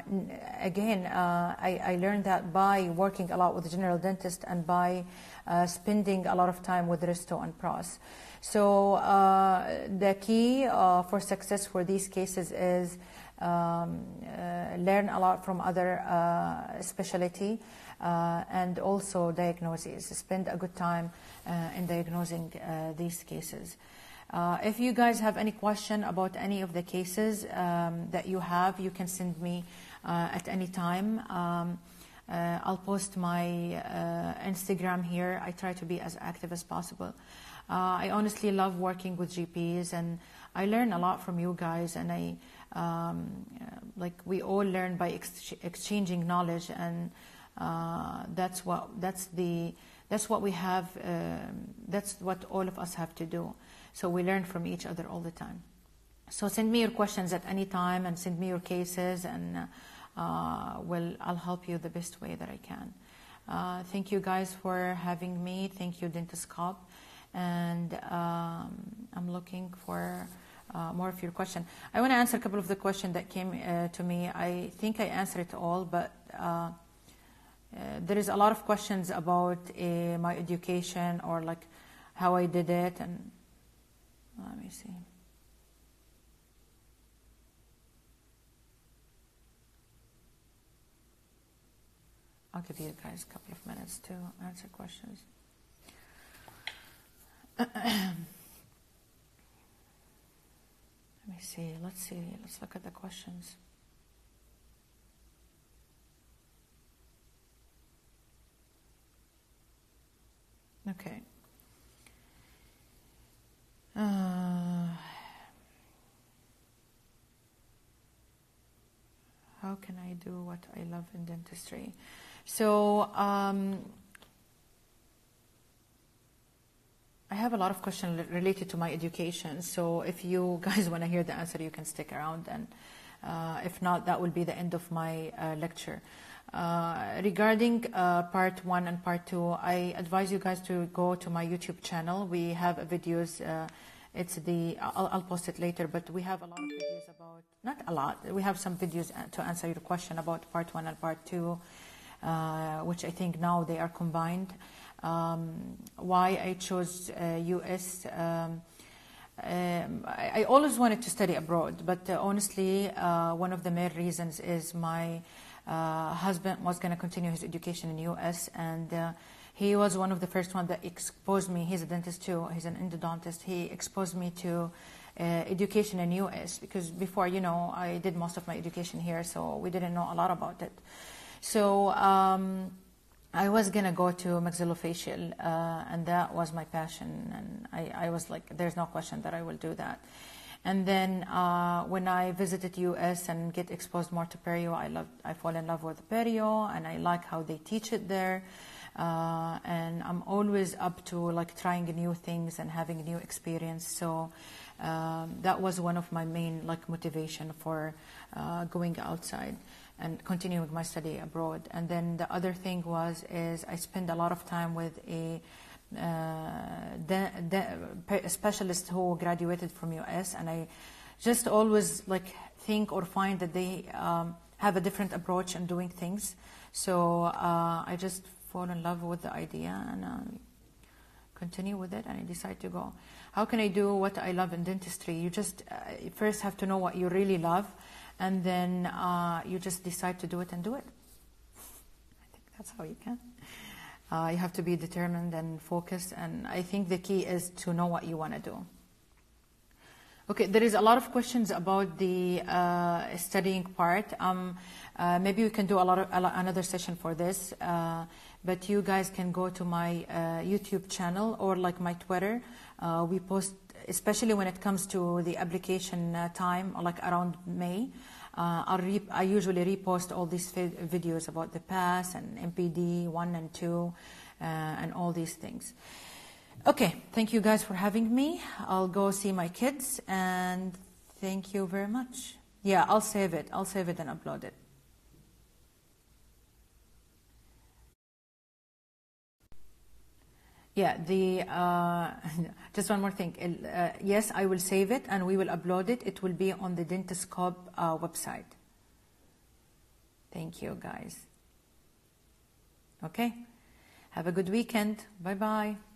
again, uh, I, I learned that by working a lot with the general dentist and by Uh, spending a lot of time with resto and PROS. So uh, the key uh, for success for these cases is um, uh, learn a lot from other uh, specialty, uh, and also diagnoses. Spend a good time uh, in diagnosing uh, these cases. Uh, if you guys have any question about any of the cases um, that you have, you can send me uh, at any time. Um, Uh, I'll post my uh, Instagram here. I try to be as active as possible. Uh, I honestly love working with G Ps, and I learn a lot from you guys. And I um, like we all learn by ex exchanging knowledge, and uh, that's what that's the that's what we have. Uh, that's what all of us have to do. So we learn from each other all the time. So send me your questions at any time, and send me your cases, and. Uh, Uh, well, I'll help you the best way that I can. Uh, thank you guys for having me. Thank you, Dentiscope. And um, I'm looking for uh, more of your question. I want to answer a couple of the questions that came uh, to me. I think I answered it all, but uh, uh, there is a lot of questions about uh, my education, or like how I did it. And let me see. I'll give you guys a couple of minutes to answer questions. Let me see, let's see, let's look at the questions. Okay. Uh, how can I do what I love in dentistry? So um, I have a lot of questions related to my education. So if you guys want to hear the answer, you can stick around. And uh, if not, that will be the end of my uh, lecture. Uh, regarding uh, part one and part two, I advise you guys to go to my YouTube channel. We have videos. Uh, it's the I'll, I'll post it later, but we have a lot of videos about, not a lot. We have some videos to answer your question about part one and part two. Uh, which I think now they are combined. Um, why I chose uh, U S Um, um, I, I always wanted to study abroad, but uh, honestly, uh, one of the main reasons is my uh, husband was going to continue his education in U S, and uh, he was one of the first ones that exposed me. He's a dentist too. He's an endodontist. He exposed me to uh, education in U S, because before, you know, I did most of my education here, so we didn't know a lot about it. So um, I was going to go to maxillofacial, uh, and that was my passion. And I, I was like, there's no question that I will do that. And then uh, when I visited U S and get exposed more to perio, I love, I fall in love with perio, and I like how they teach it there. Uh, and I'm always up to like trying new things and having new experience. So um, that was one of my main like motivation for uh, going outside and continuing my study abroad. And then the other thing was is I spend a lot of time with a Uh, the, the specialist who graduated from U S, and I just always like think or find that they um, have a different approach in doing things. So uh, I just fall in love with the idea and um, continue with it, and I decide to go. How can I do what I love in dentistry? You just uh, first have to know what you really love, and then uh, you just decide to do it and do it. I think that's how you can. Uh, you have to be determined and focused, and I think the key is to know what you want to do. Okay, there is a lot of questions about the uh, studying part. Um, uh, maybe we can do a lot of, a lot, another session for this, uh, but you guys can go to my uh, YouTube channel or like my Twitter. Uh, we post, especially when it comes to the application uh, time, like around May. Uh, I'll re I usually repost all these videos about the pass and M P D one and two uh, and all these things. Okay, thank you guys for having me. I'll go see my kids, and thank you very much. Yeah, I'll save it. I'll save it and upload it. Yeah, the, uh, just one more thing. Uh, yes, I will save it and we will upload it. It will be on the Dentiscope uh, website. Thank you, guys. Okay, have a good weekend. Bye-bye.